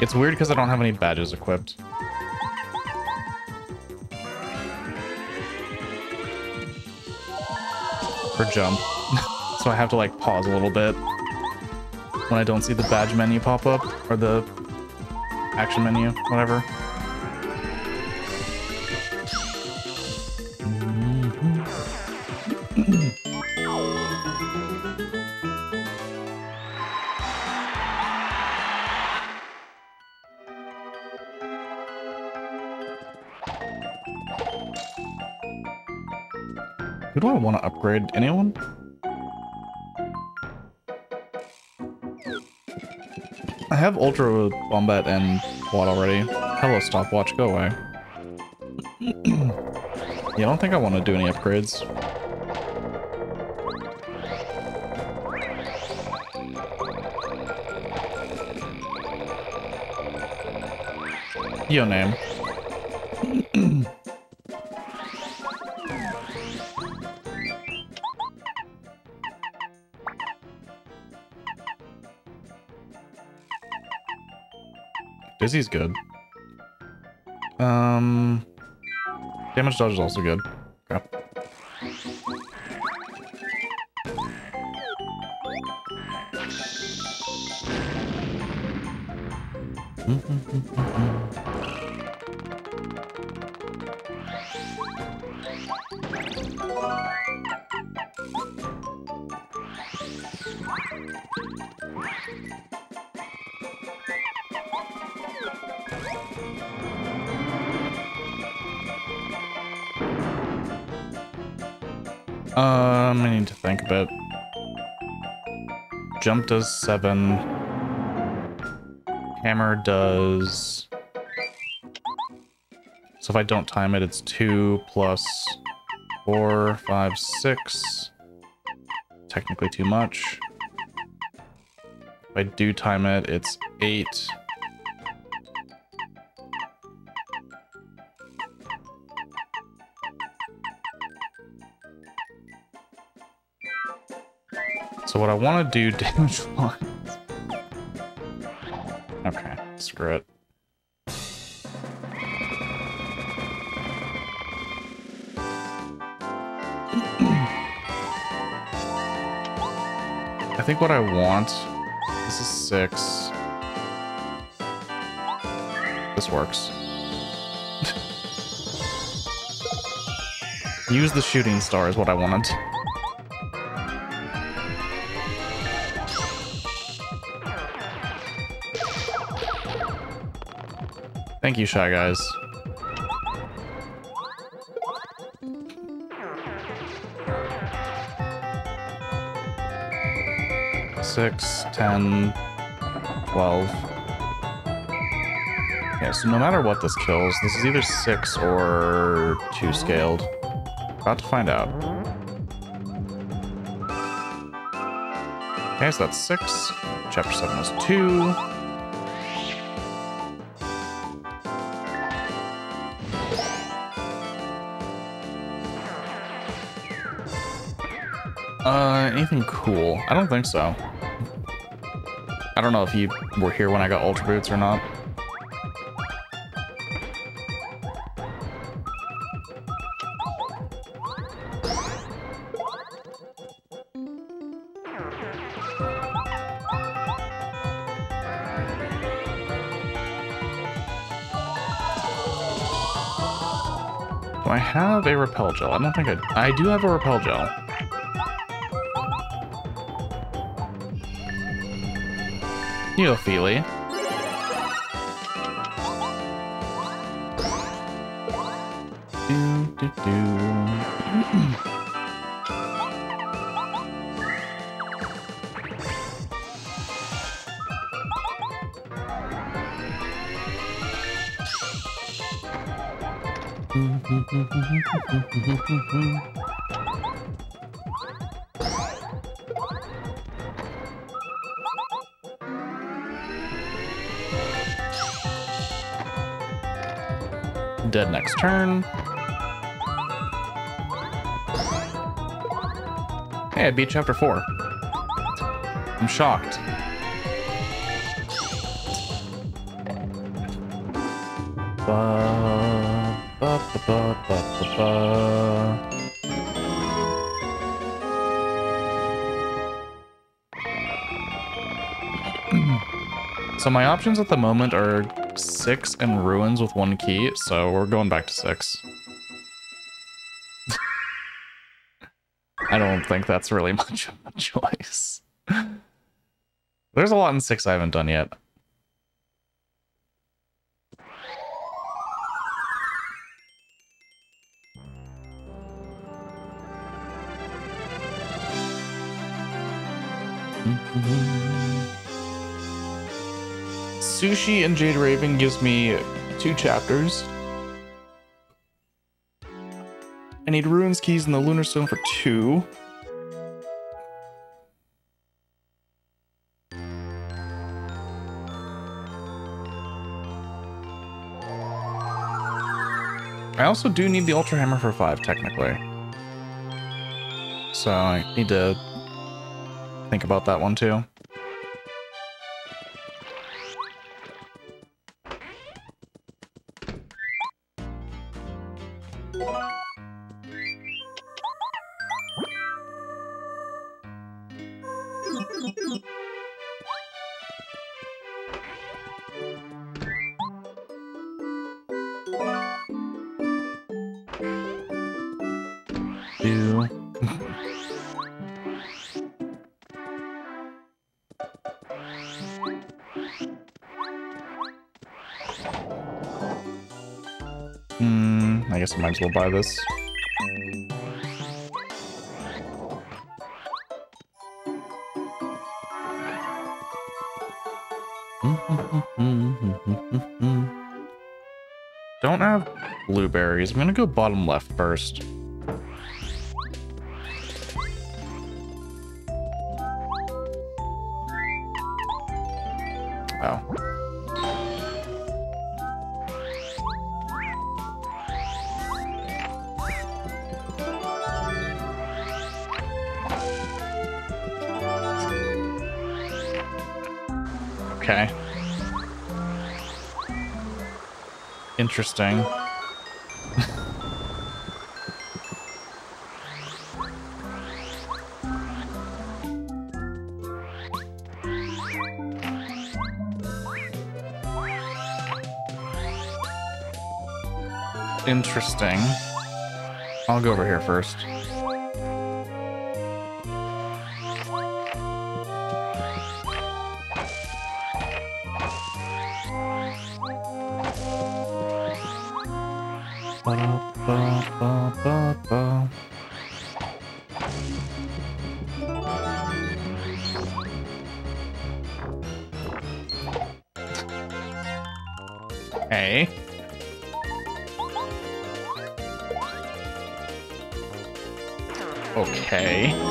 It's weird because I don't have any badges equipped. Or jump. So I have to like pause a little bit when I don't see the badge menu pop up, or the action menu, whatever. Who do I want to upgrade? Anyone? I have Ultra Wombat and Watt already. Hello, stopwatch, go away. Yeah, I don't think I want to do any upgrades. Yo, name. Dizzy's good. Damage dodge is also good. Okay. I need to think a bit. Jump does 7. Hammer does... So if I don't time it, it's 2 plus 4, 5, 6. Technically too much. If I do time it, it's 8. So what I want to do damage-wise... Okay, screw it. I think what I want... This is 6. This works. Use the shooting star is what I wanted. Thank you, Shy Guys. Six, 10, 12. Yeah, so no matter what this kills, this is either 6 or 2 scaled. About to find out. Okay, so that's 6. Chapter 7 is 2. Anything cool? I don't think so. I don't know if you were here when I got Ultra Boots or not. Do I have a repel gel? I don't think I do have a repel gel. Neophilia. Dead next turn. Hey, I beat chapter 4. I'm shocked. Ba, ba, ba, ba, ba, ba. So my options at the moment are 6 and ruins with 1 key, so we're going back to 6. I don't think that's really much of a choice. There's a lot in 6 I haven't done yet. Sushi and Jade Raven gives me 2 chapters. I need Ruins Keys and the Lunar Stone for 2. I also do need the Ultra Hammer for 5, technically. So I need to think about that one too. I guess I might as well buy this. Don't have blueberries. I'm gonna go bottom left first. Okay. Interesting. Interesting. I'll go over here first. Hey. Okay.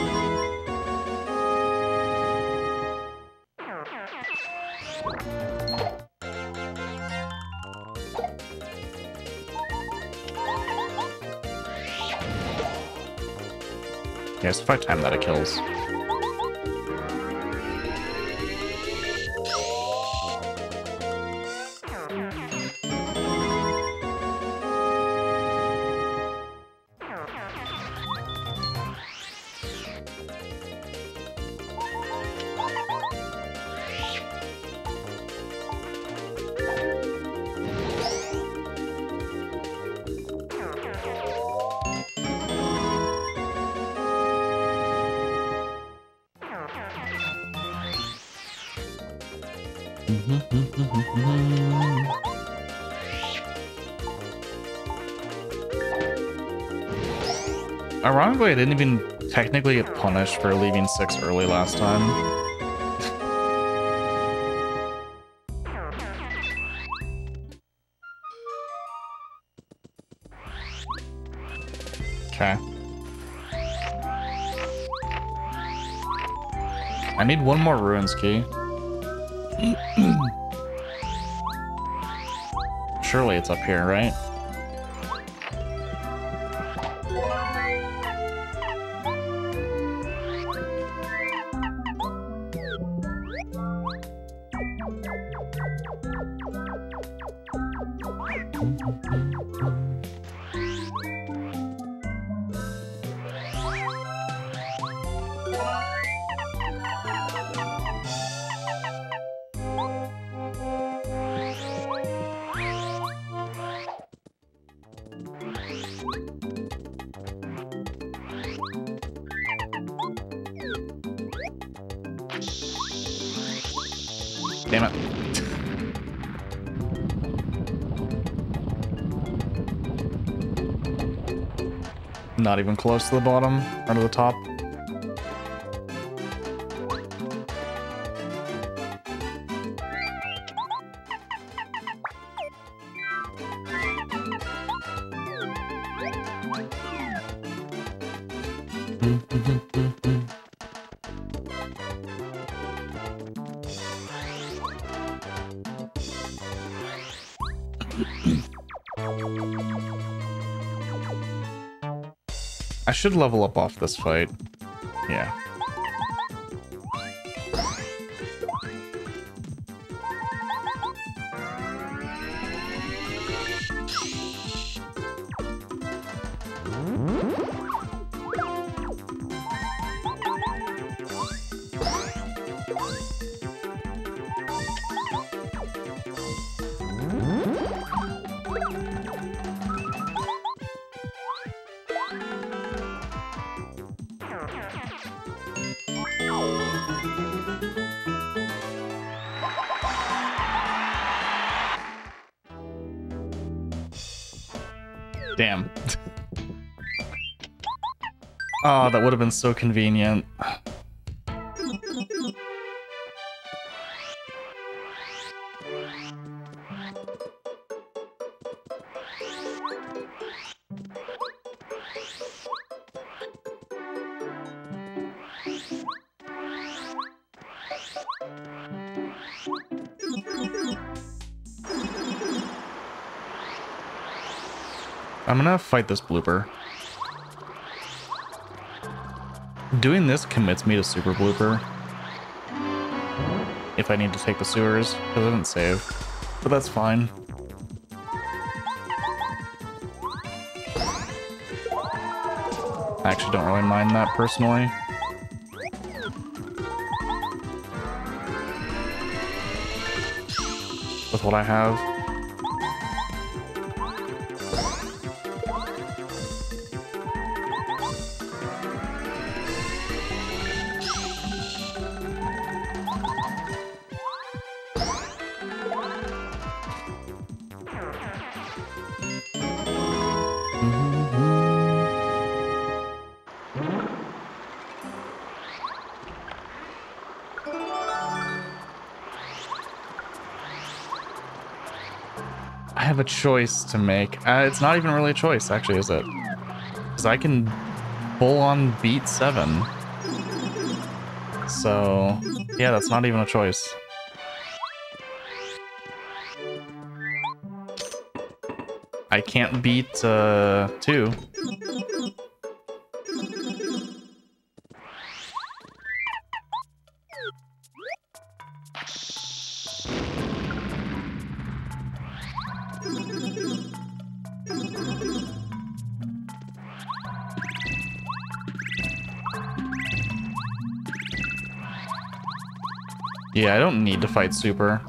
Yes, yeah, 5 times that it kills. Ironically, I didn't even technically get punished for leaving 6 early last time. Okay. I need one more ruins key. Surely it's up here, right? Damn it. Not even close to the bottom, or to the top. I should level up off this fight. Yeah. Damn. Oh, that would have been so convenient. I'm gonna fight this blooper. Doing this commits me to super blooper. If I need to take the sewers, because I didn't save. But that's fine. I actually don't really mind that personally. With what I have. I have a choice to make. It's not even really a choice, actually, is it? Because I can full on beat 7. So, yeah, that's not even a choice. I can't beat 2. Yeah, I don't need to fight Super.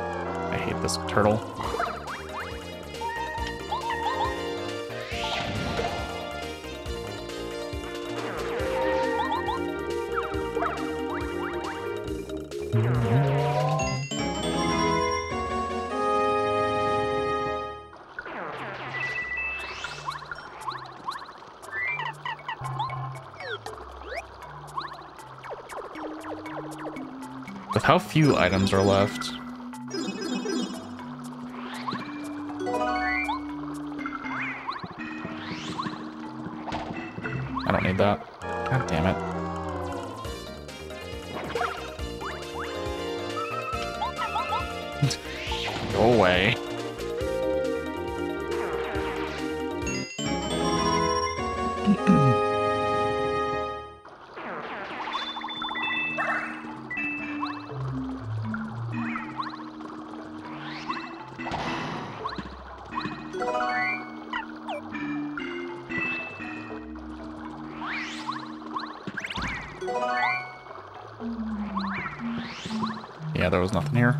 I hate this turtle. How few items are left? I don't need that. God damn it. Go away. Yeah, there was nothing here.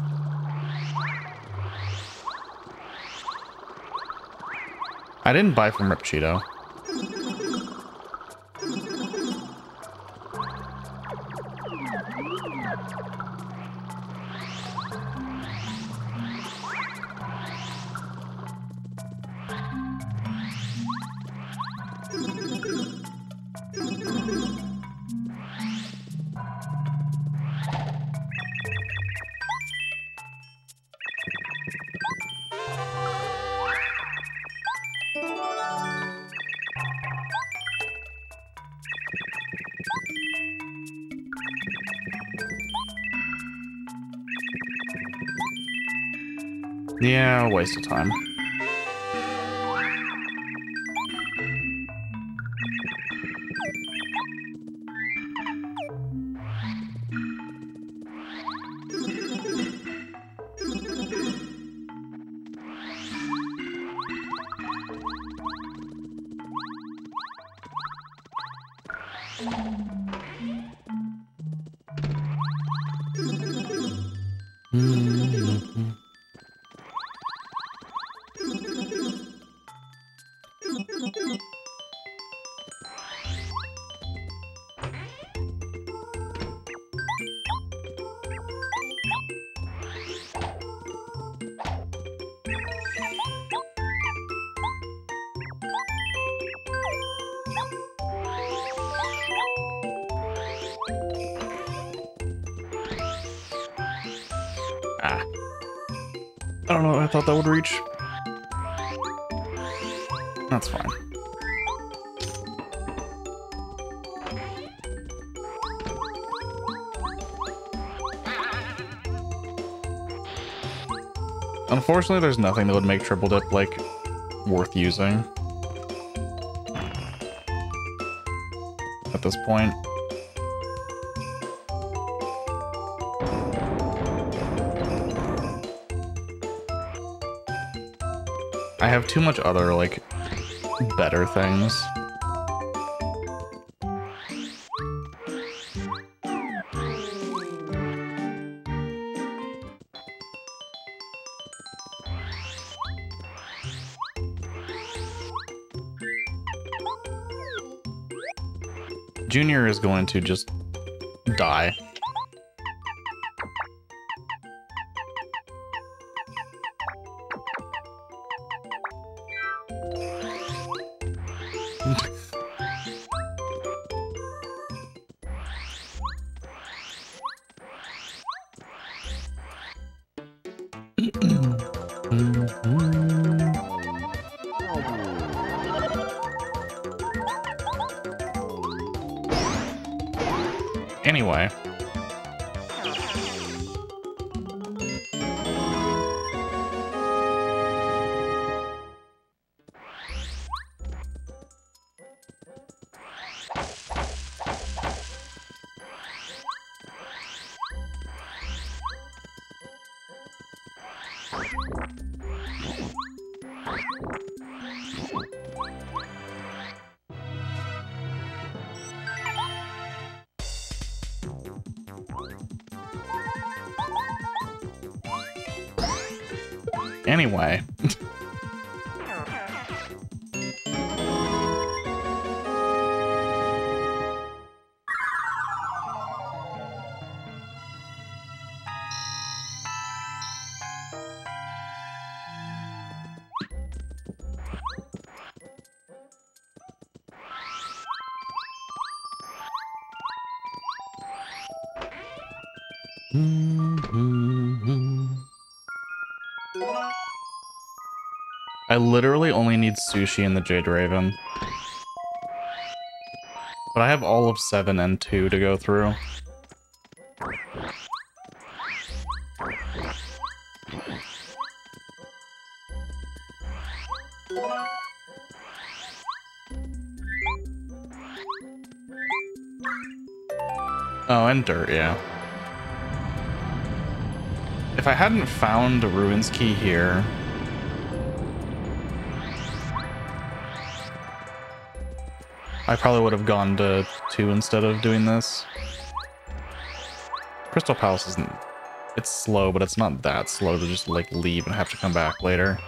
I didn't buy from Rip Cheeto. Yeah, waste of time. I don't know, I thought that would reach. That's fine. Unfortunately, there's nothing that would make Triple Dip, like, worth using at this point. I have too much other, like, better things. Junior is going to just die. Anyway. Anyway. I literally only need sushi and the Jade Raven. But I have all of 7 and 2 to go through. Oh, and dirt, yeah. If I hadn't found a Ruins Key here... I probably would have gone to 2 instead of doing this. Crystal Palace isn't... It's slow, but it's not that slow to just, like, leave and have to come back later.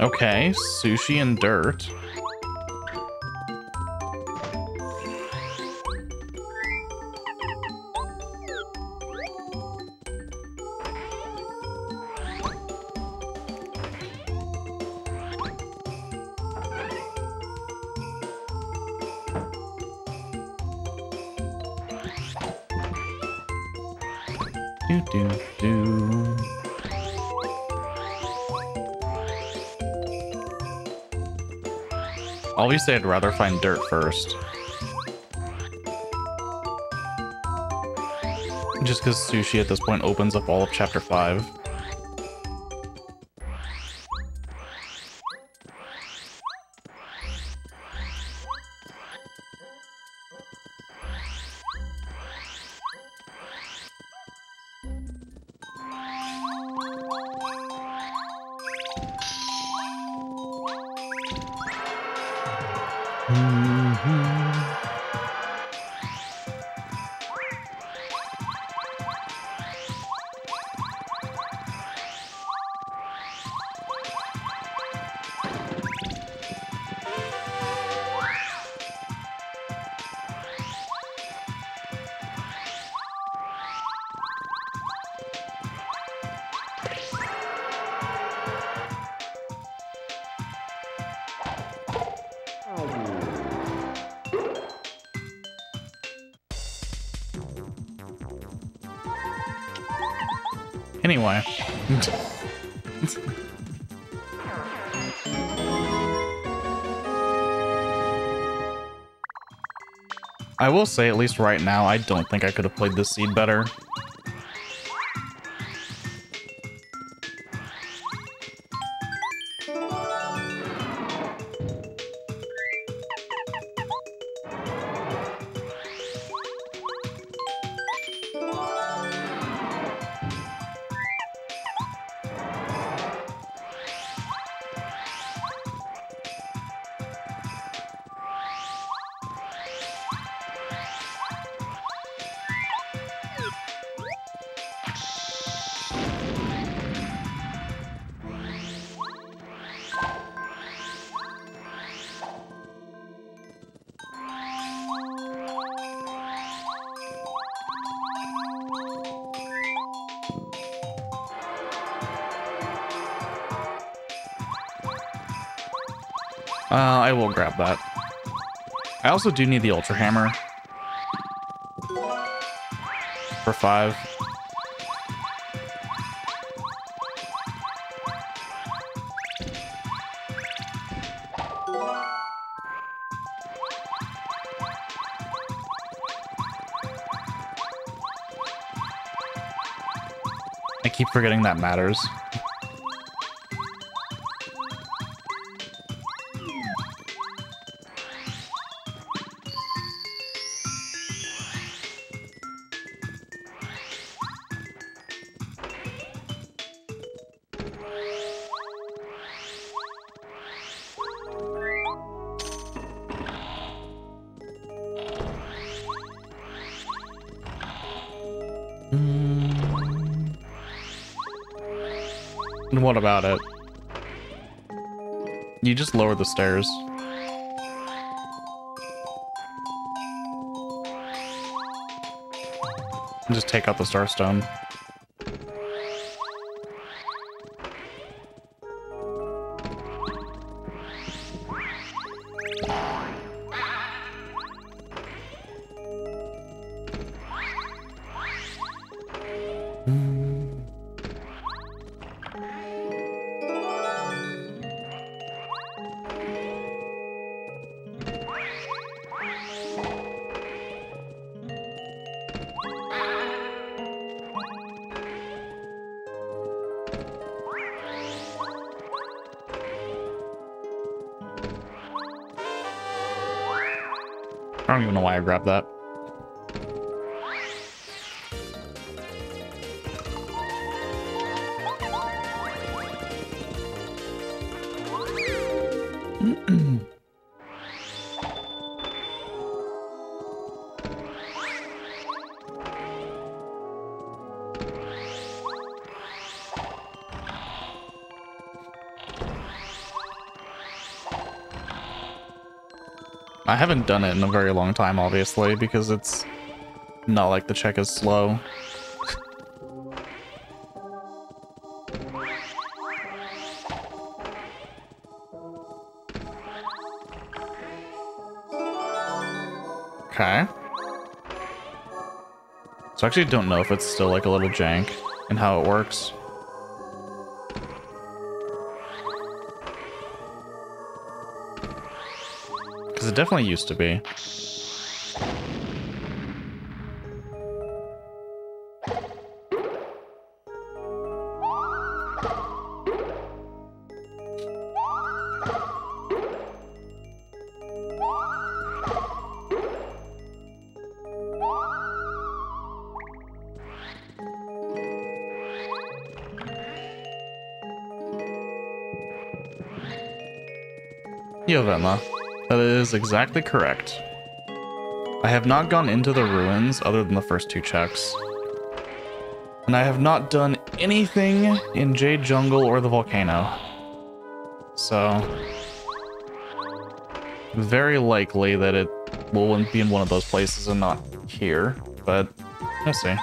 Okay, sushi and dirt. Obviously, I'd rather find dirt first. Just because sushi at this point opens up all of Chapter 5. Anyway. I will say, at least right now, I don't think I could have played this seed better. I will grab that. I also do need the Ultra Hammer. For 5. I keep forgetting that matters. What about it? You just lower the stairs. And just take out the Star Stone. I don't even know why I grabbed that. I haven't done it in a very long time, obviously, because it's not like the check is slow. Okay. So I actually don't know if it's still like a little jank and how it works. It definitely used to be. Yo, Venla. That is exactly correct. I have not gone into the ruins other than the first two checks. And I have not done anything in Jade Jungle or the volcano. So, very likely that it will be in one of those places and not here, but we'll see.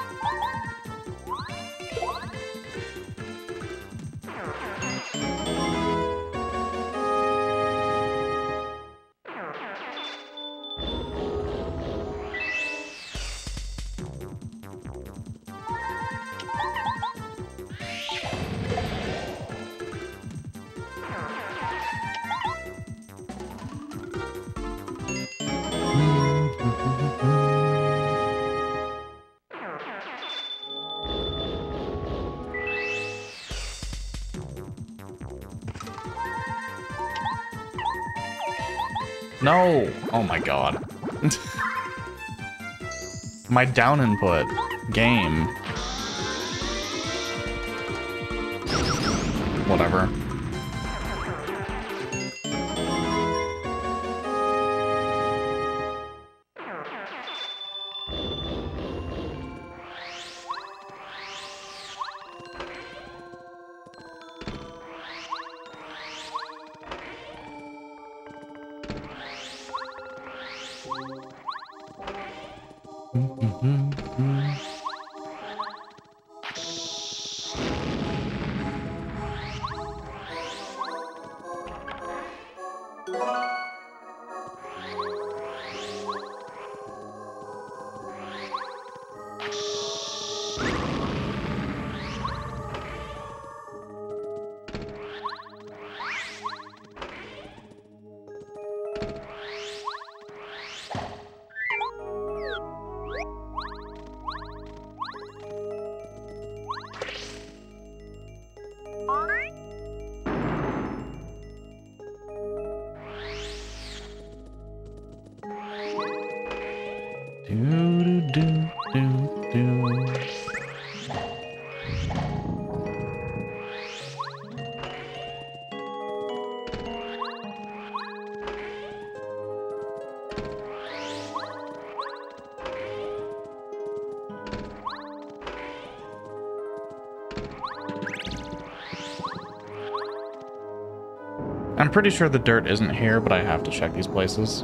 No! Oh my god. My down input. Game. Whatever. I'm pretty sure the dirt isn't here, but I have to check these places.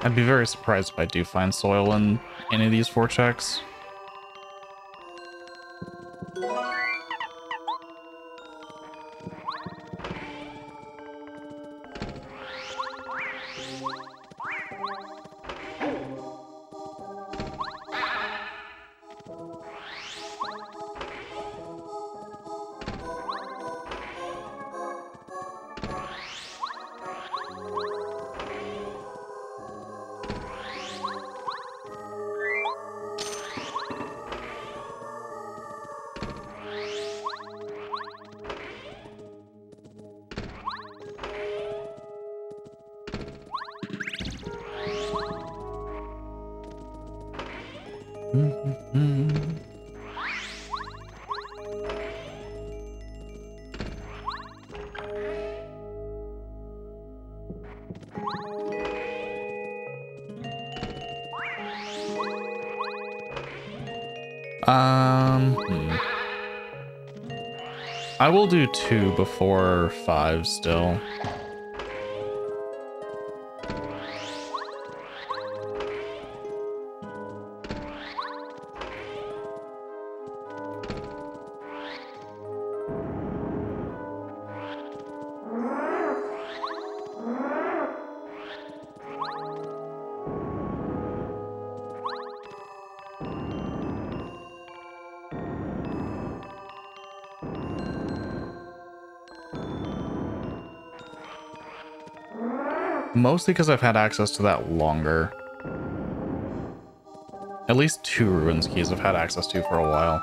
I'd be very surprised if I do find soil in any of these four checks. I will do 2 before 5 still. Mostly because I've had access to that longer. At least 2 ruins keys I've had access to for a while.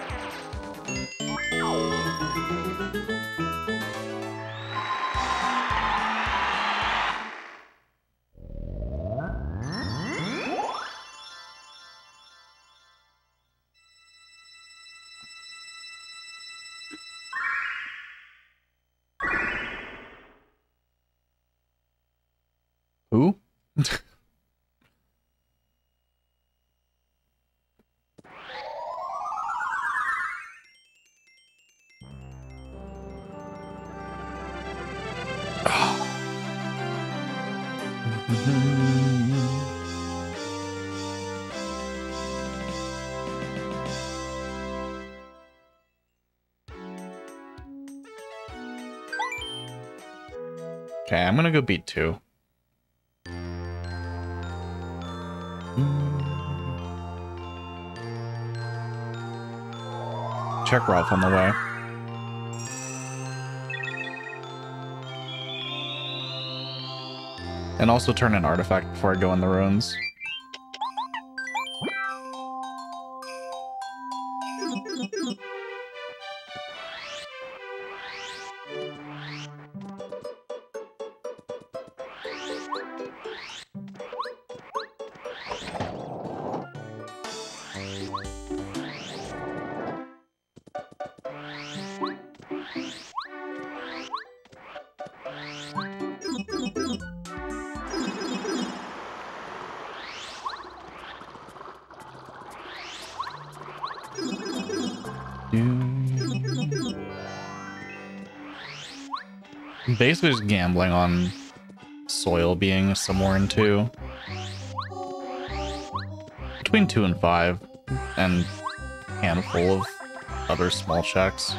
Who? Okay, I'm gonna go beat 2. Check Ralph on the way. And also turn an artifact before I go in the ruins. Basically just gambling on soil being somewhere in 2. Between 2 and 5 and a handful of other small checks.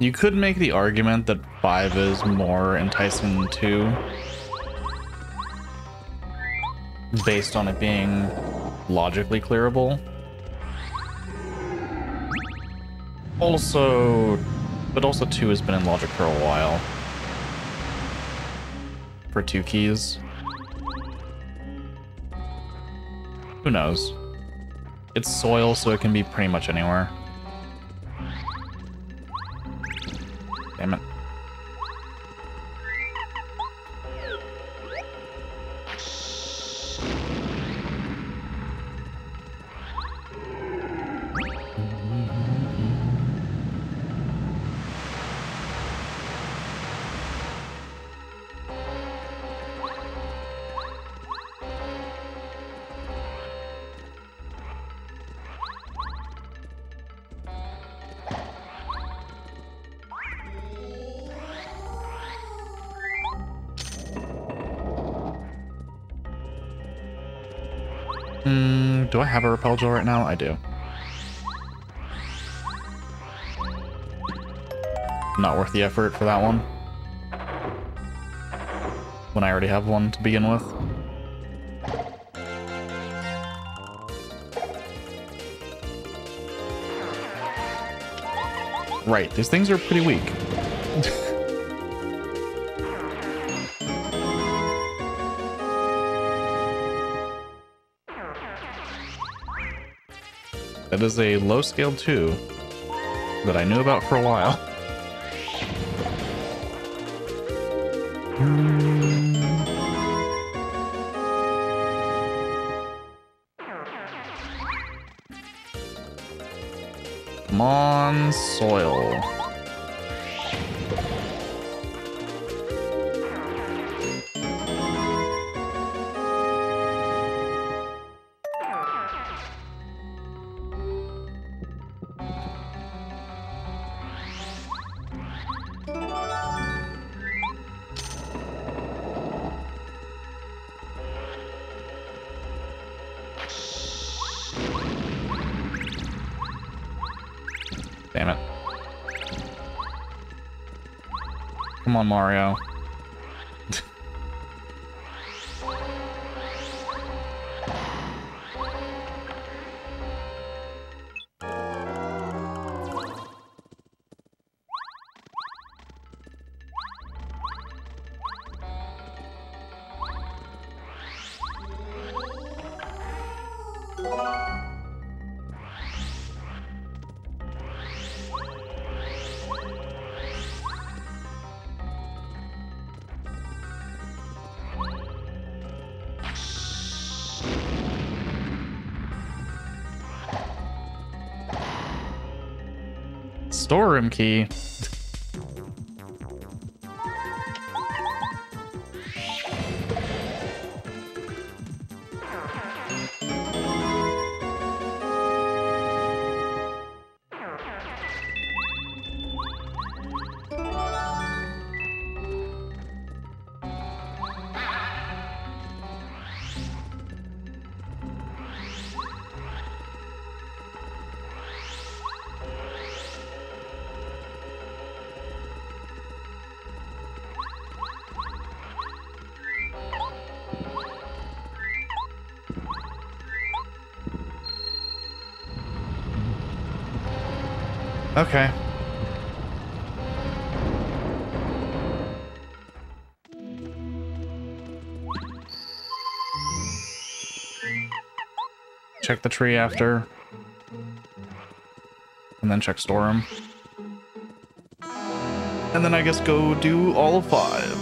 You could make the argument that 5 is more enticing than 2 based on it being logically clearable. But also 2 has been in logic for a while. For 2 keys. Who knows? It's soil, so it can be pretty much anywhere. Damn it. Do I have a repel gel right now? I do. Not worth the effort for that one. When I already have one to begin with. Right, these things are pretty weak. That is a low scale 2 that I knew about for a while. Come on, soil. On Mario. Storeroom key. Okay. Check the tree after. And then check store room. And then I guess go do all 5.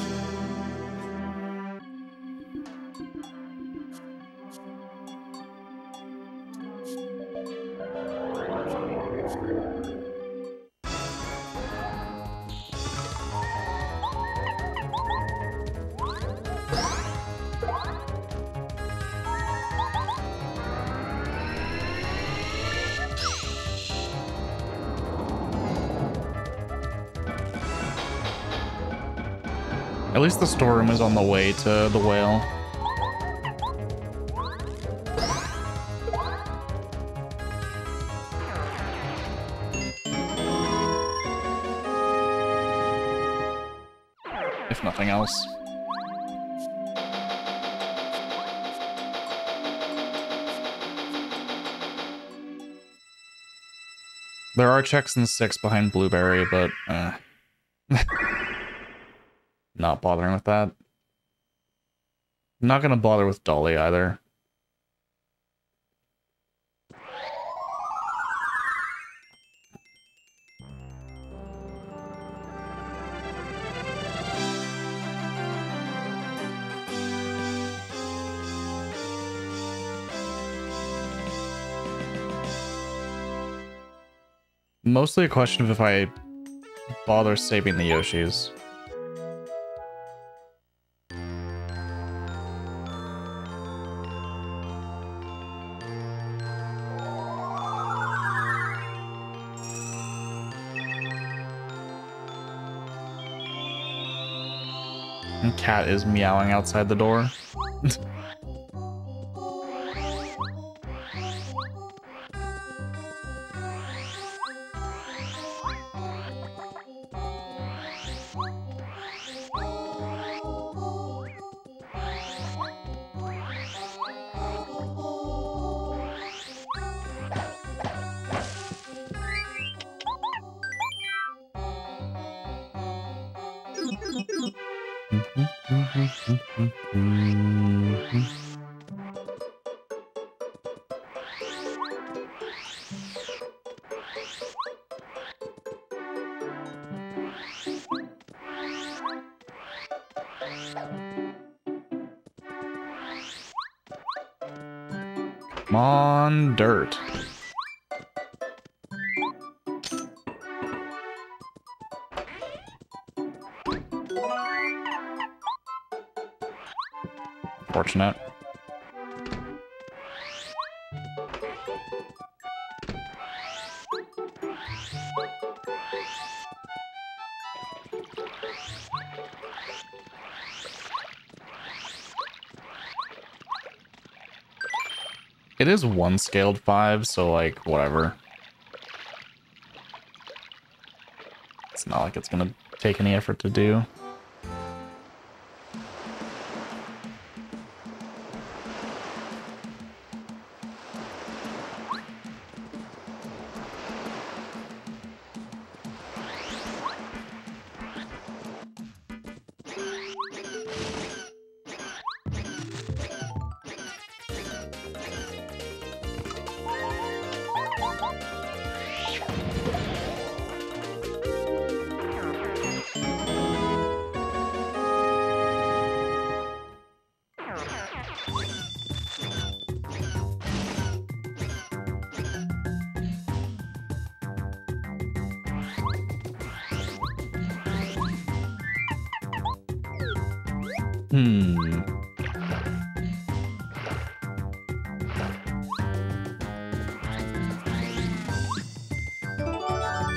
At least the storeroom is on the way to the whale. If nothing else. There are checks in 6 behind Blueberry, but not bothering with that. I'm not gonna bother with Dolly either. Mostly a question of if I bother saving the Yoshis. And Cat is meowing outside the door. Come on, dirt. Fortunate. It is 1 scaled 5, so like whatever. It's not like it's gonna take any effort to do.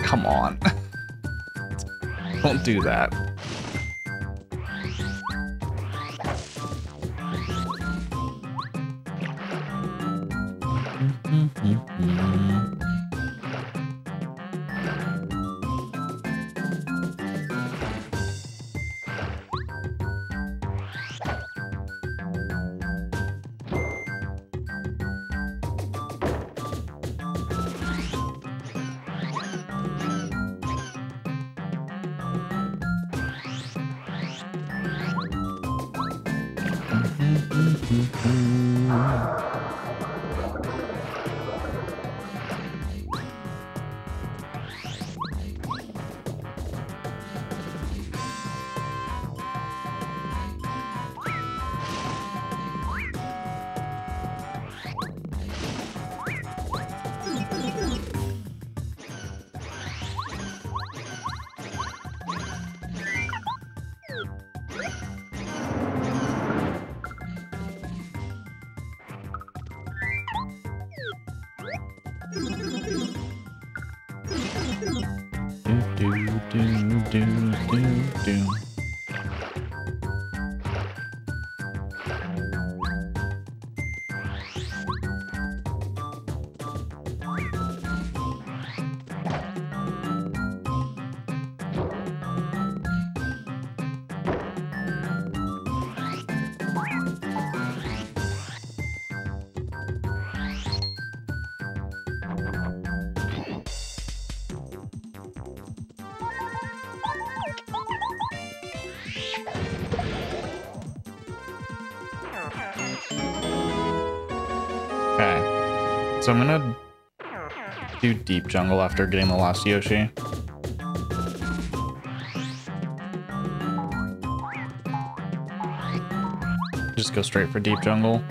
Come on. Don't do that. So I'm gonna do deep jungle after getting the last Yoshi. Just go straight for deep jungle.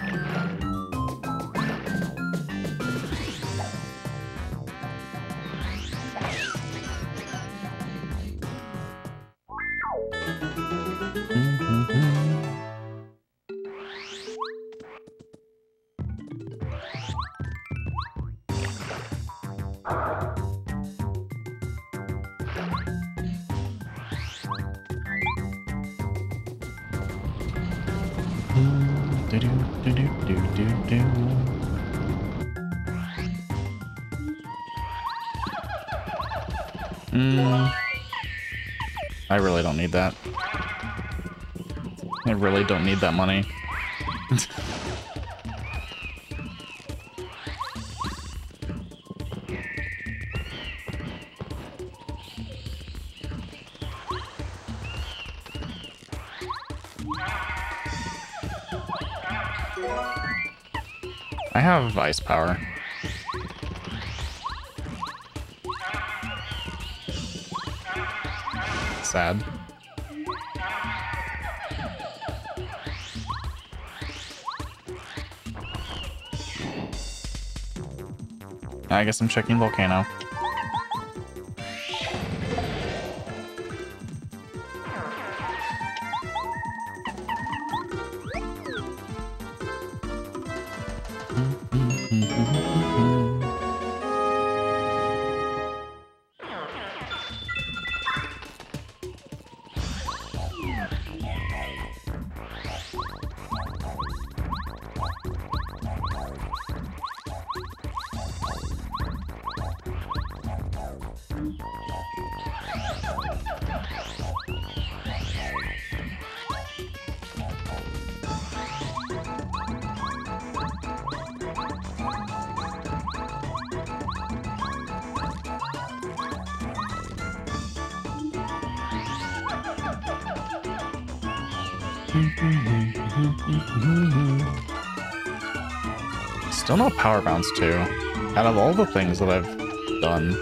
I really don't need that. I really don't need that money. I have ice power. Sad. I guess I'm checking volcano. Still no power bounce too. Out of all the things that I've done.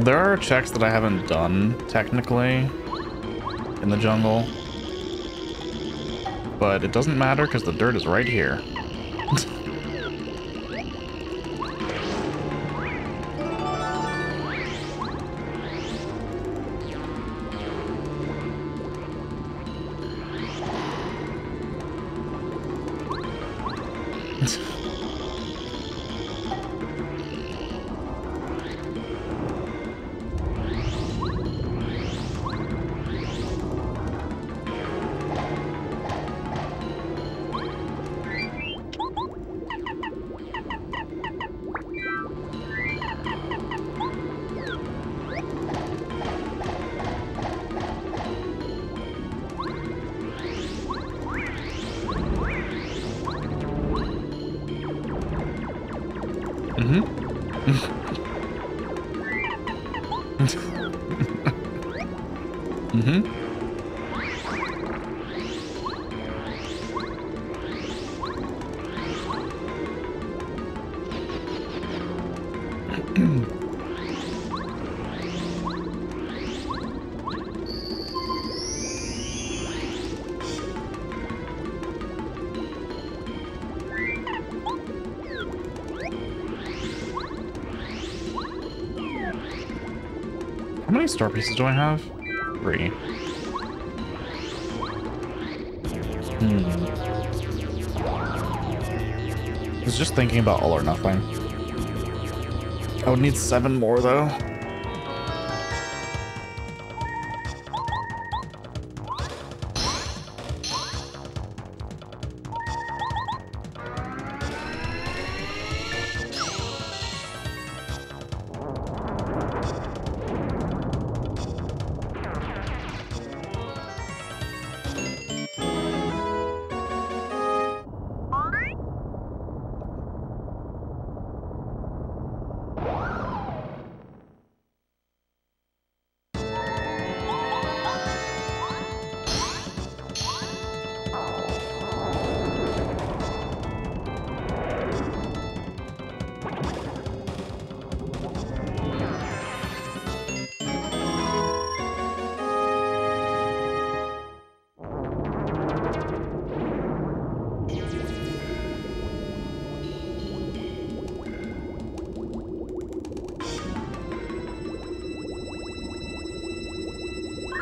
There are checks that I haven't done, technically, in the jungle, but it doesn't matter because the dirt is right here. How many star pieces do I have? 3. I was just thinking about all or nothing. I would need 7 more though.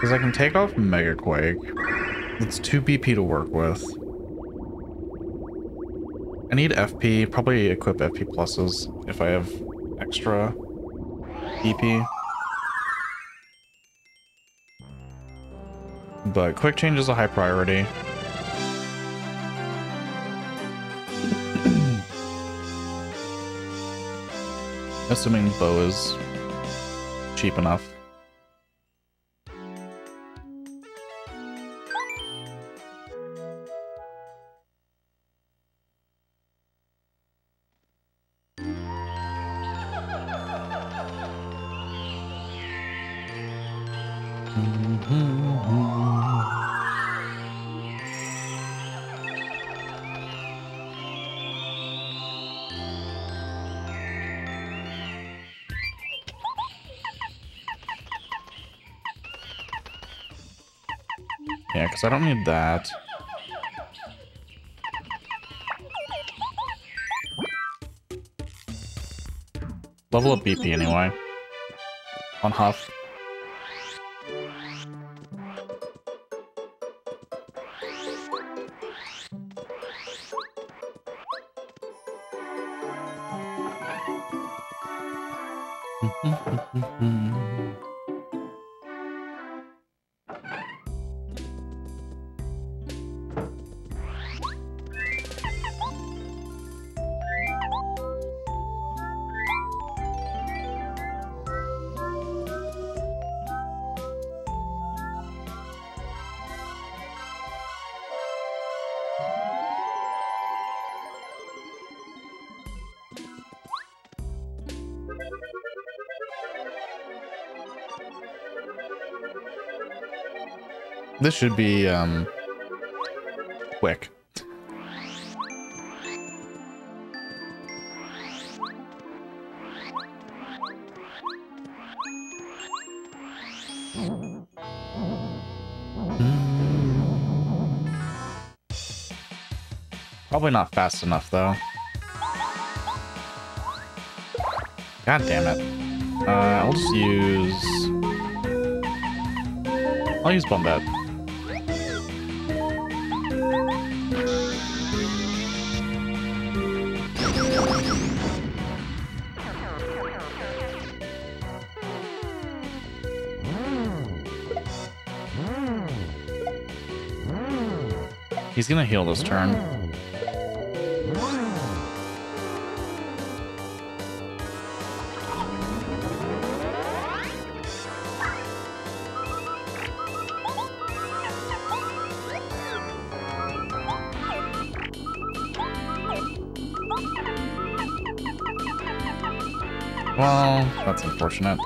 I can take off Mega Quake. It's 2 BP to work with. I need FP, probably equip FP pluses if I have extra BP. But Quick Change is a high priority. Assuming bow is cheap enough. I don't need that. Level up BP anyway. On Huff. This should be, quick. Probably not fast enough, though. God damn it. I'll just use... I'll use Bombette. He's gonna heal this turn. Well, that's unfortunate.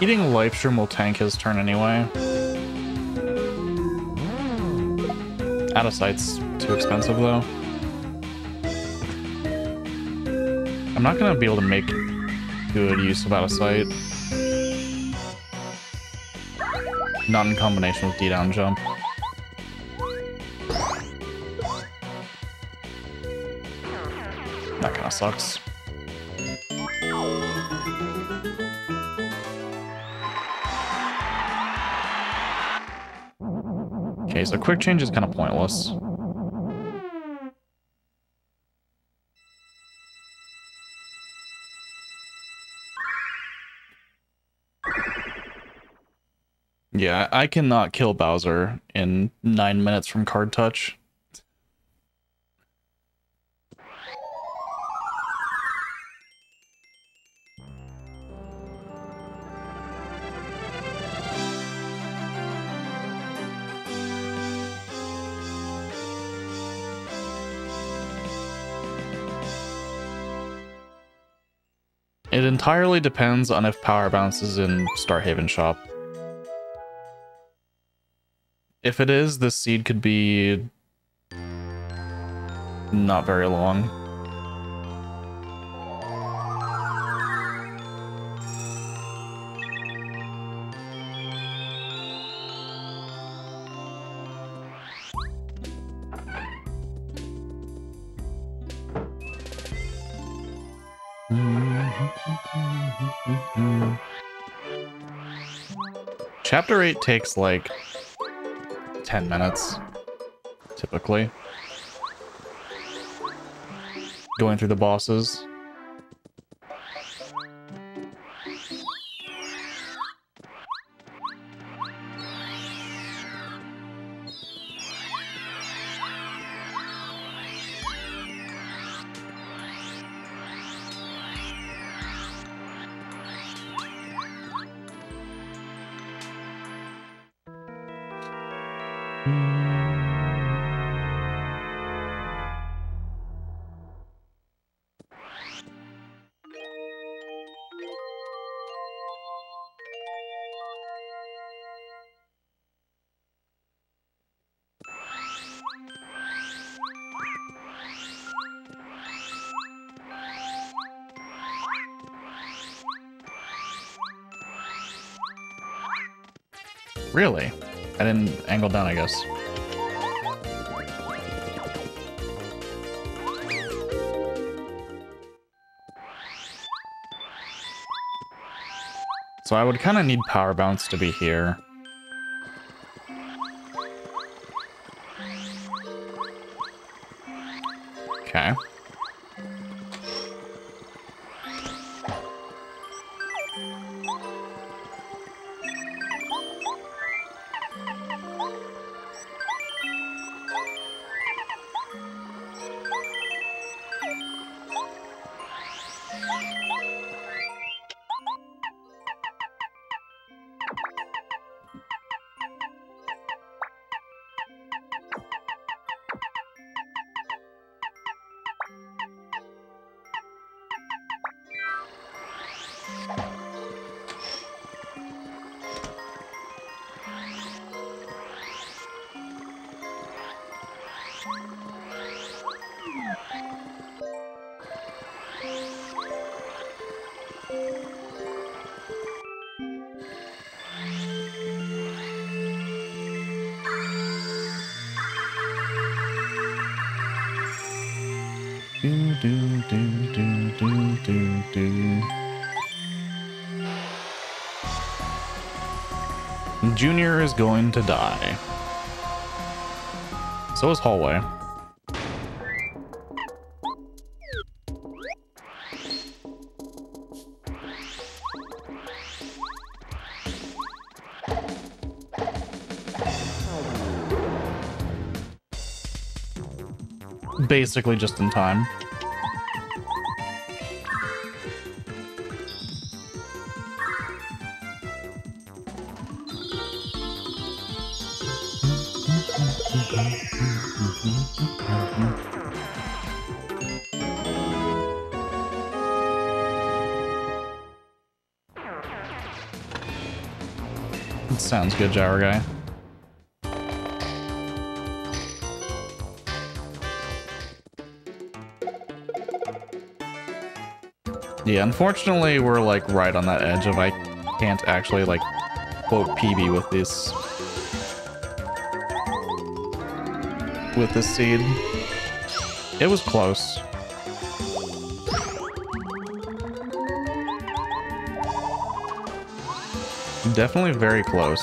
Eating a life stream will tank his turn anyway. Out of sight's too expensive though. I'm not gonna be able to make good use of out of sight. Not in combination with D down jump. That kind of sucks. Okay, so quick change is kind of pointless. Yeah, I cannot kill Bowser in 9 minutes from card touch. It entirely depends on if power bounces in Starhaven Shop. If it is, this seed could be not very long. Chapter 8 takes like 10 minutes, typically. Going through the bosses. Really? I didn't angle down, I guess. So I would kind of need Power Bounce to be here. Okay. Junior is going to die. So is Hallway. Basically just in time. Sounds good, Jower guy. Yeah, unfortunately, we're like right on that edge of I can't actually like quote PB with this seed. It was close. Definitely very close.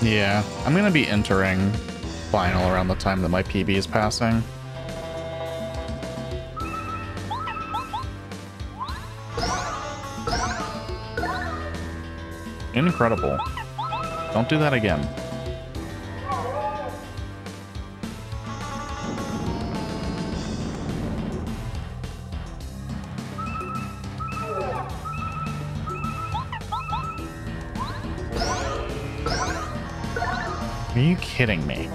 Yeah, I'm gonna be entering final around the time that my PB is passing. Incredible. Don't do that again. Are you kidding me?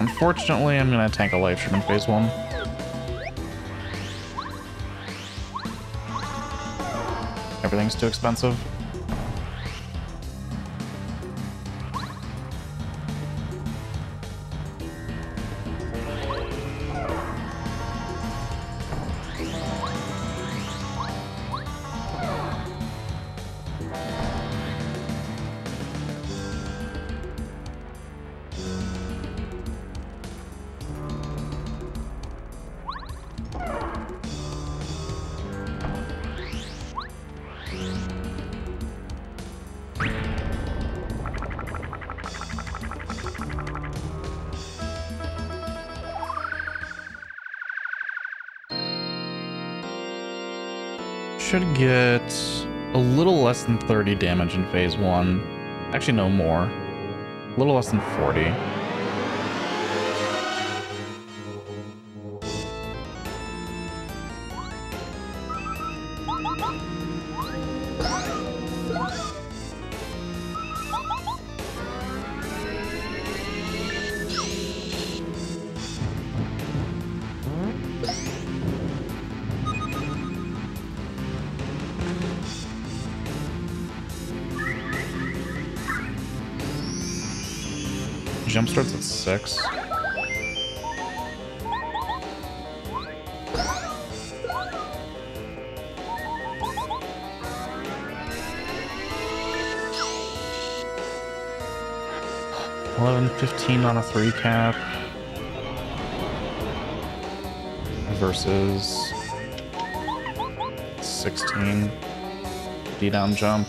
Unfortunately, I'm gonna tank a life stream in phase one. Everything's too expensive. Should get a little less than 30 damage in phase one. Actually, no more. A little less than 40. Jump starts at 6. $11.15 on a 3-cap versus 16 D down jump.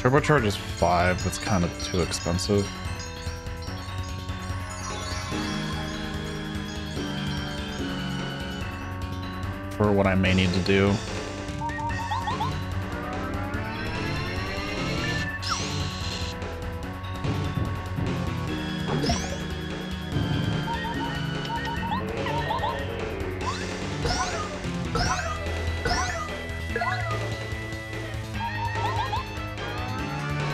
Turbocharge is 5. That's kind of too expensive. For what I may need to do.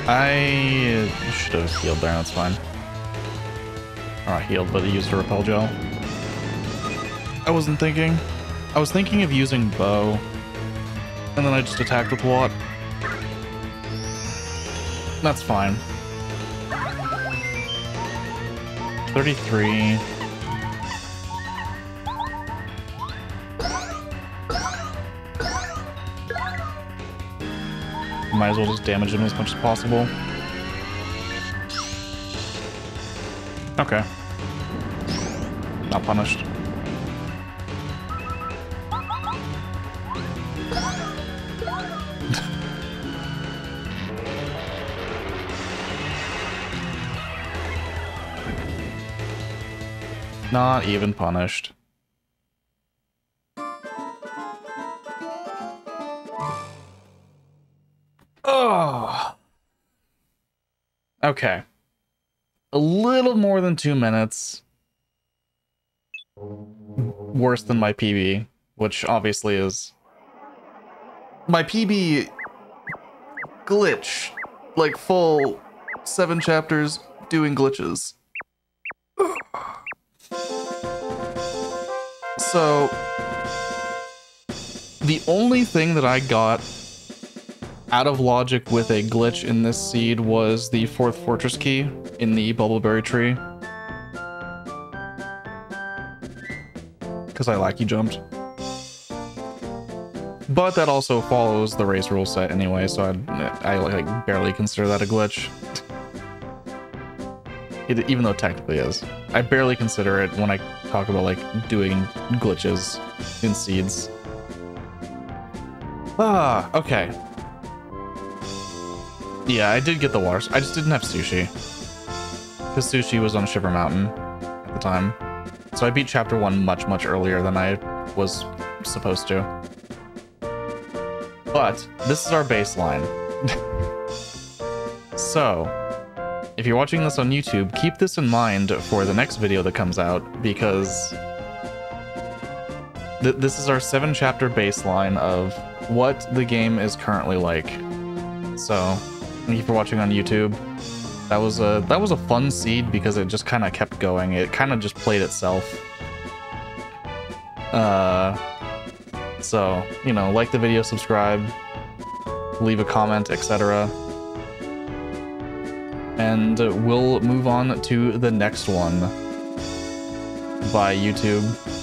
I should have healed there, that's fine. Or I healed, but I used a repel gel. I wasn't thinking. I was thinking of using bow, and then I just attacked with Watt. That's fine. 33. Might as well just damage him as much as possible. Okay. Not punished. Not even punished. Okay, a little more than 2 minutes. Worse than my PB, which obviously is... My PB glitch, like full 7 chapters doing glitches. So, the only thing that I got out of logic with a glitch in this seed was the 4th fortress key in the bubbleberry tree. Because I lackey jumped. But that also follows the race rule set anyway, so I like barely consider that a glitch. It, even though it technically is. I barely consider it when I talk about like doing glitches in seeds. Ah, okay. Yeah, I did get the water. I just didn't have sushi. Because sushi was on Shiver Mountain at the time. So I beat Chapter 1 much, much earlier than I was supposed to. But this is our baseline. So, if you're watching this on YouTube, keep this in mind for the next video that comes out, because this is our 7-chapter baseline of what the game is currently like. So... Thank you for watching on YouTube. That was a fun seed because it just kind of kept going. It kind of just played itself. So, you know, like the video, subscribe, leave a comment, etc. And we'll move on to the next one. Bye, YouTube.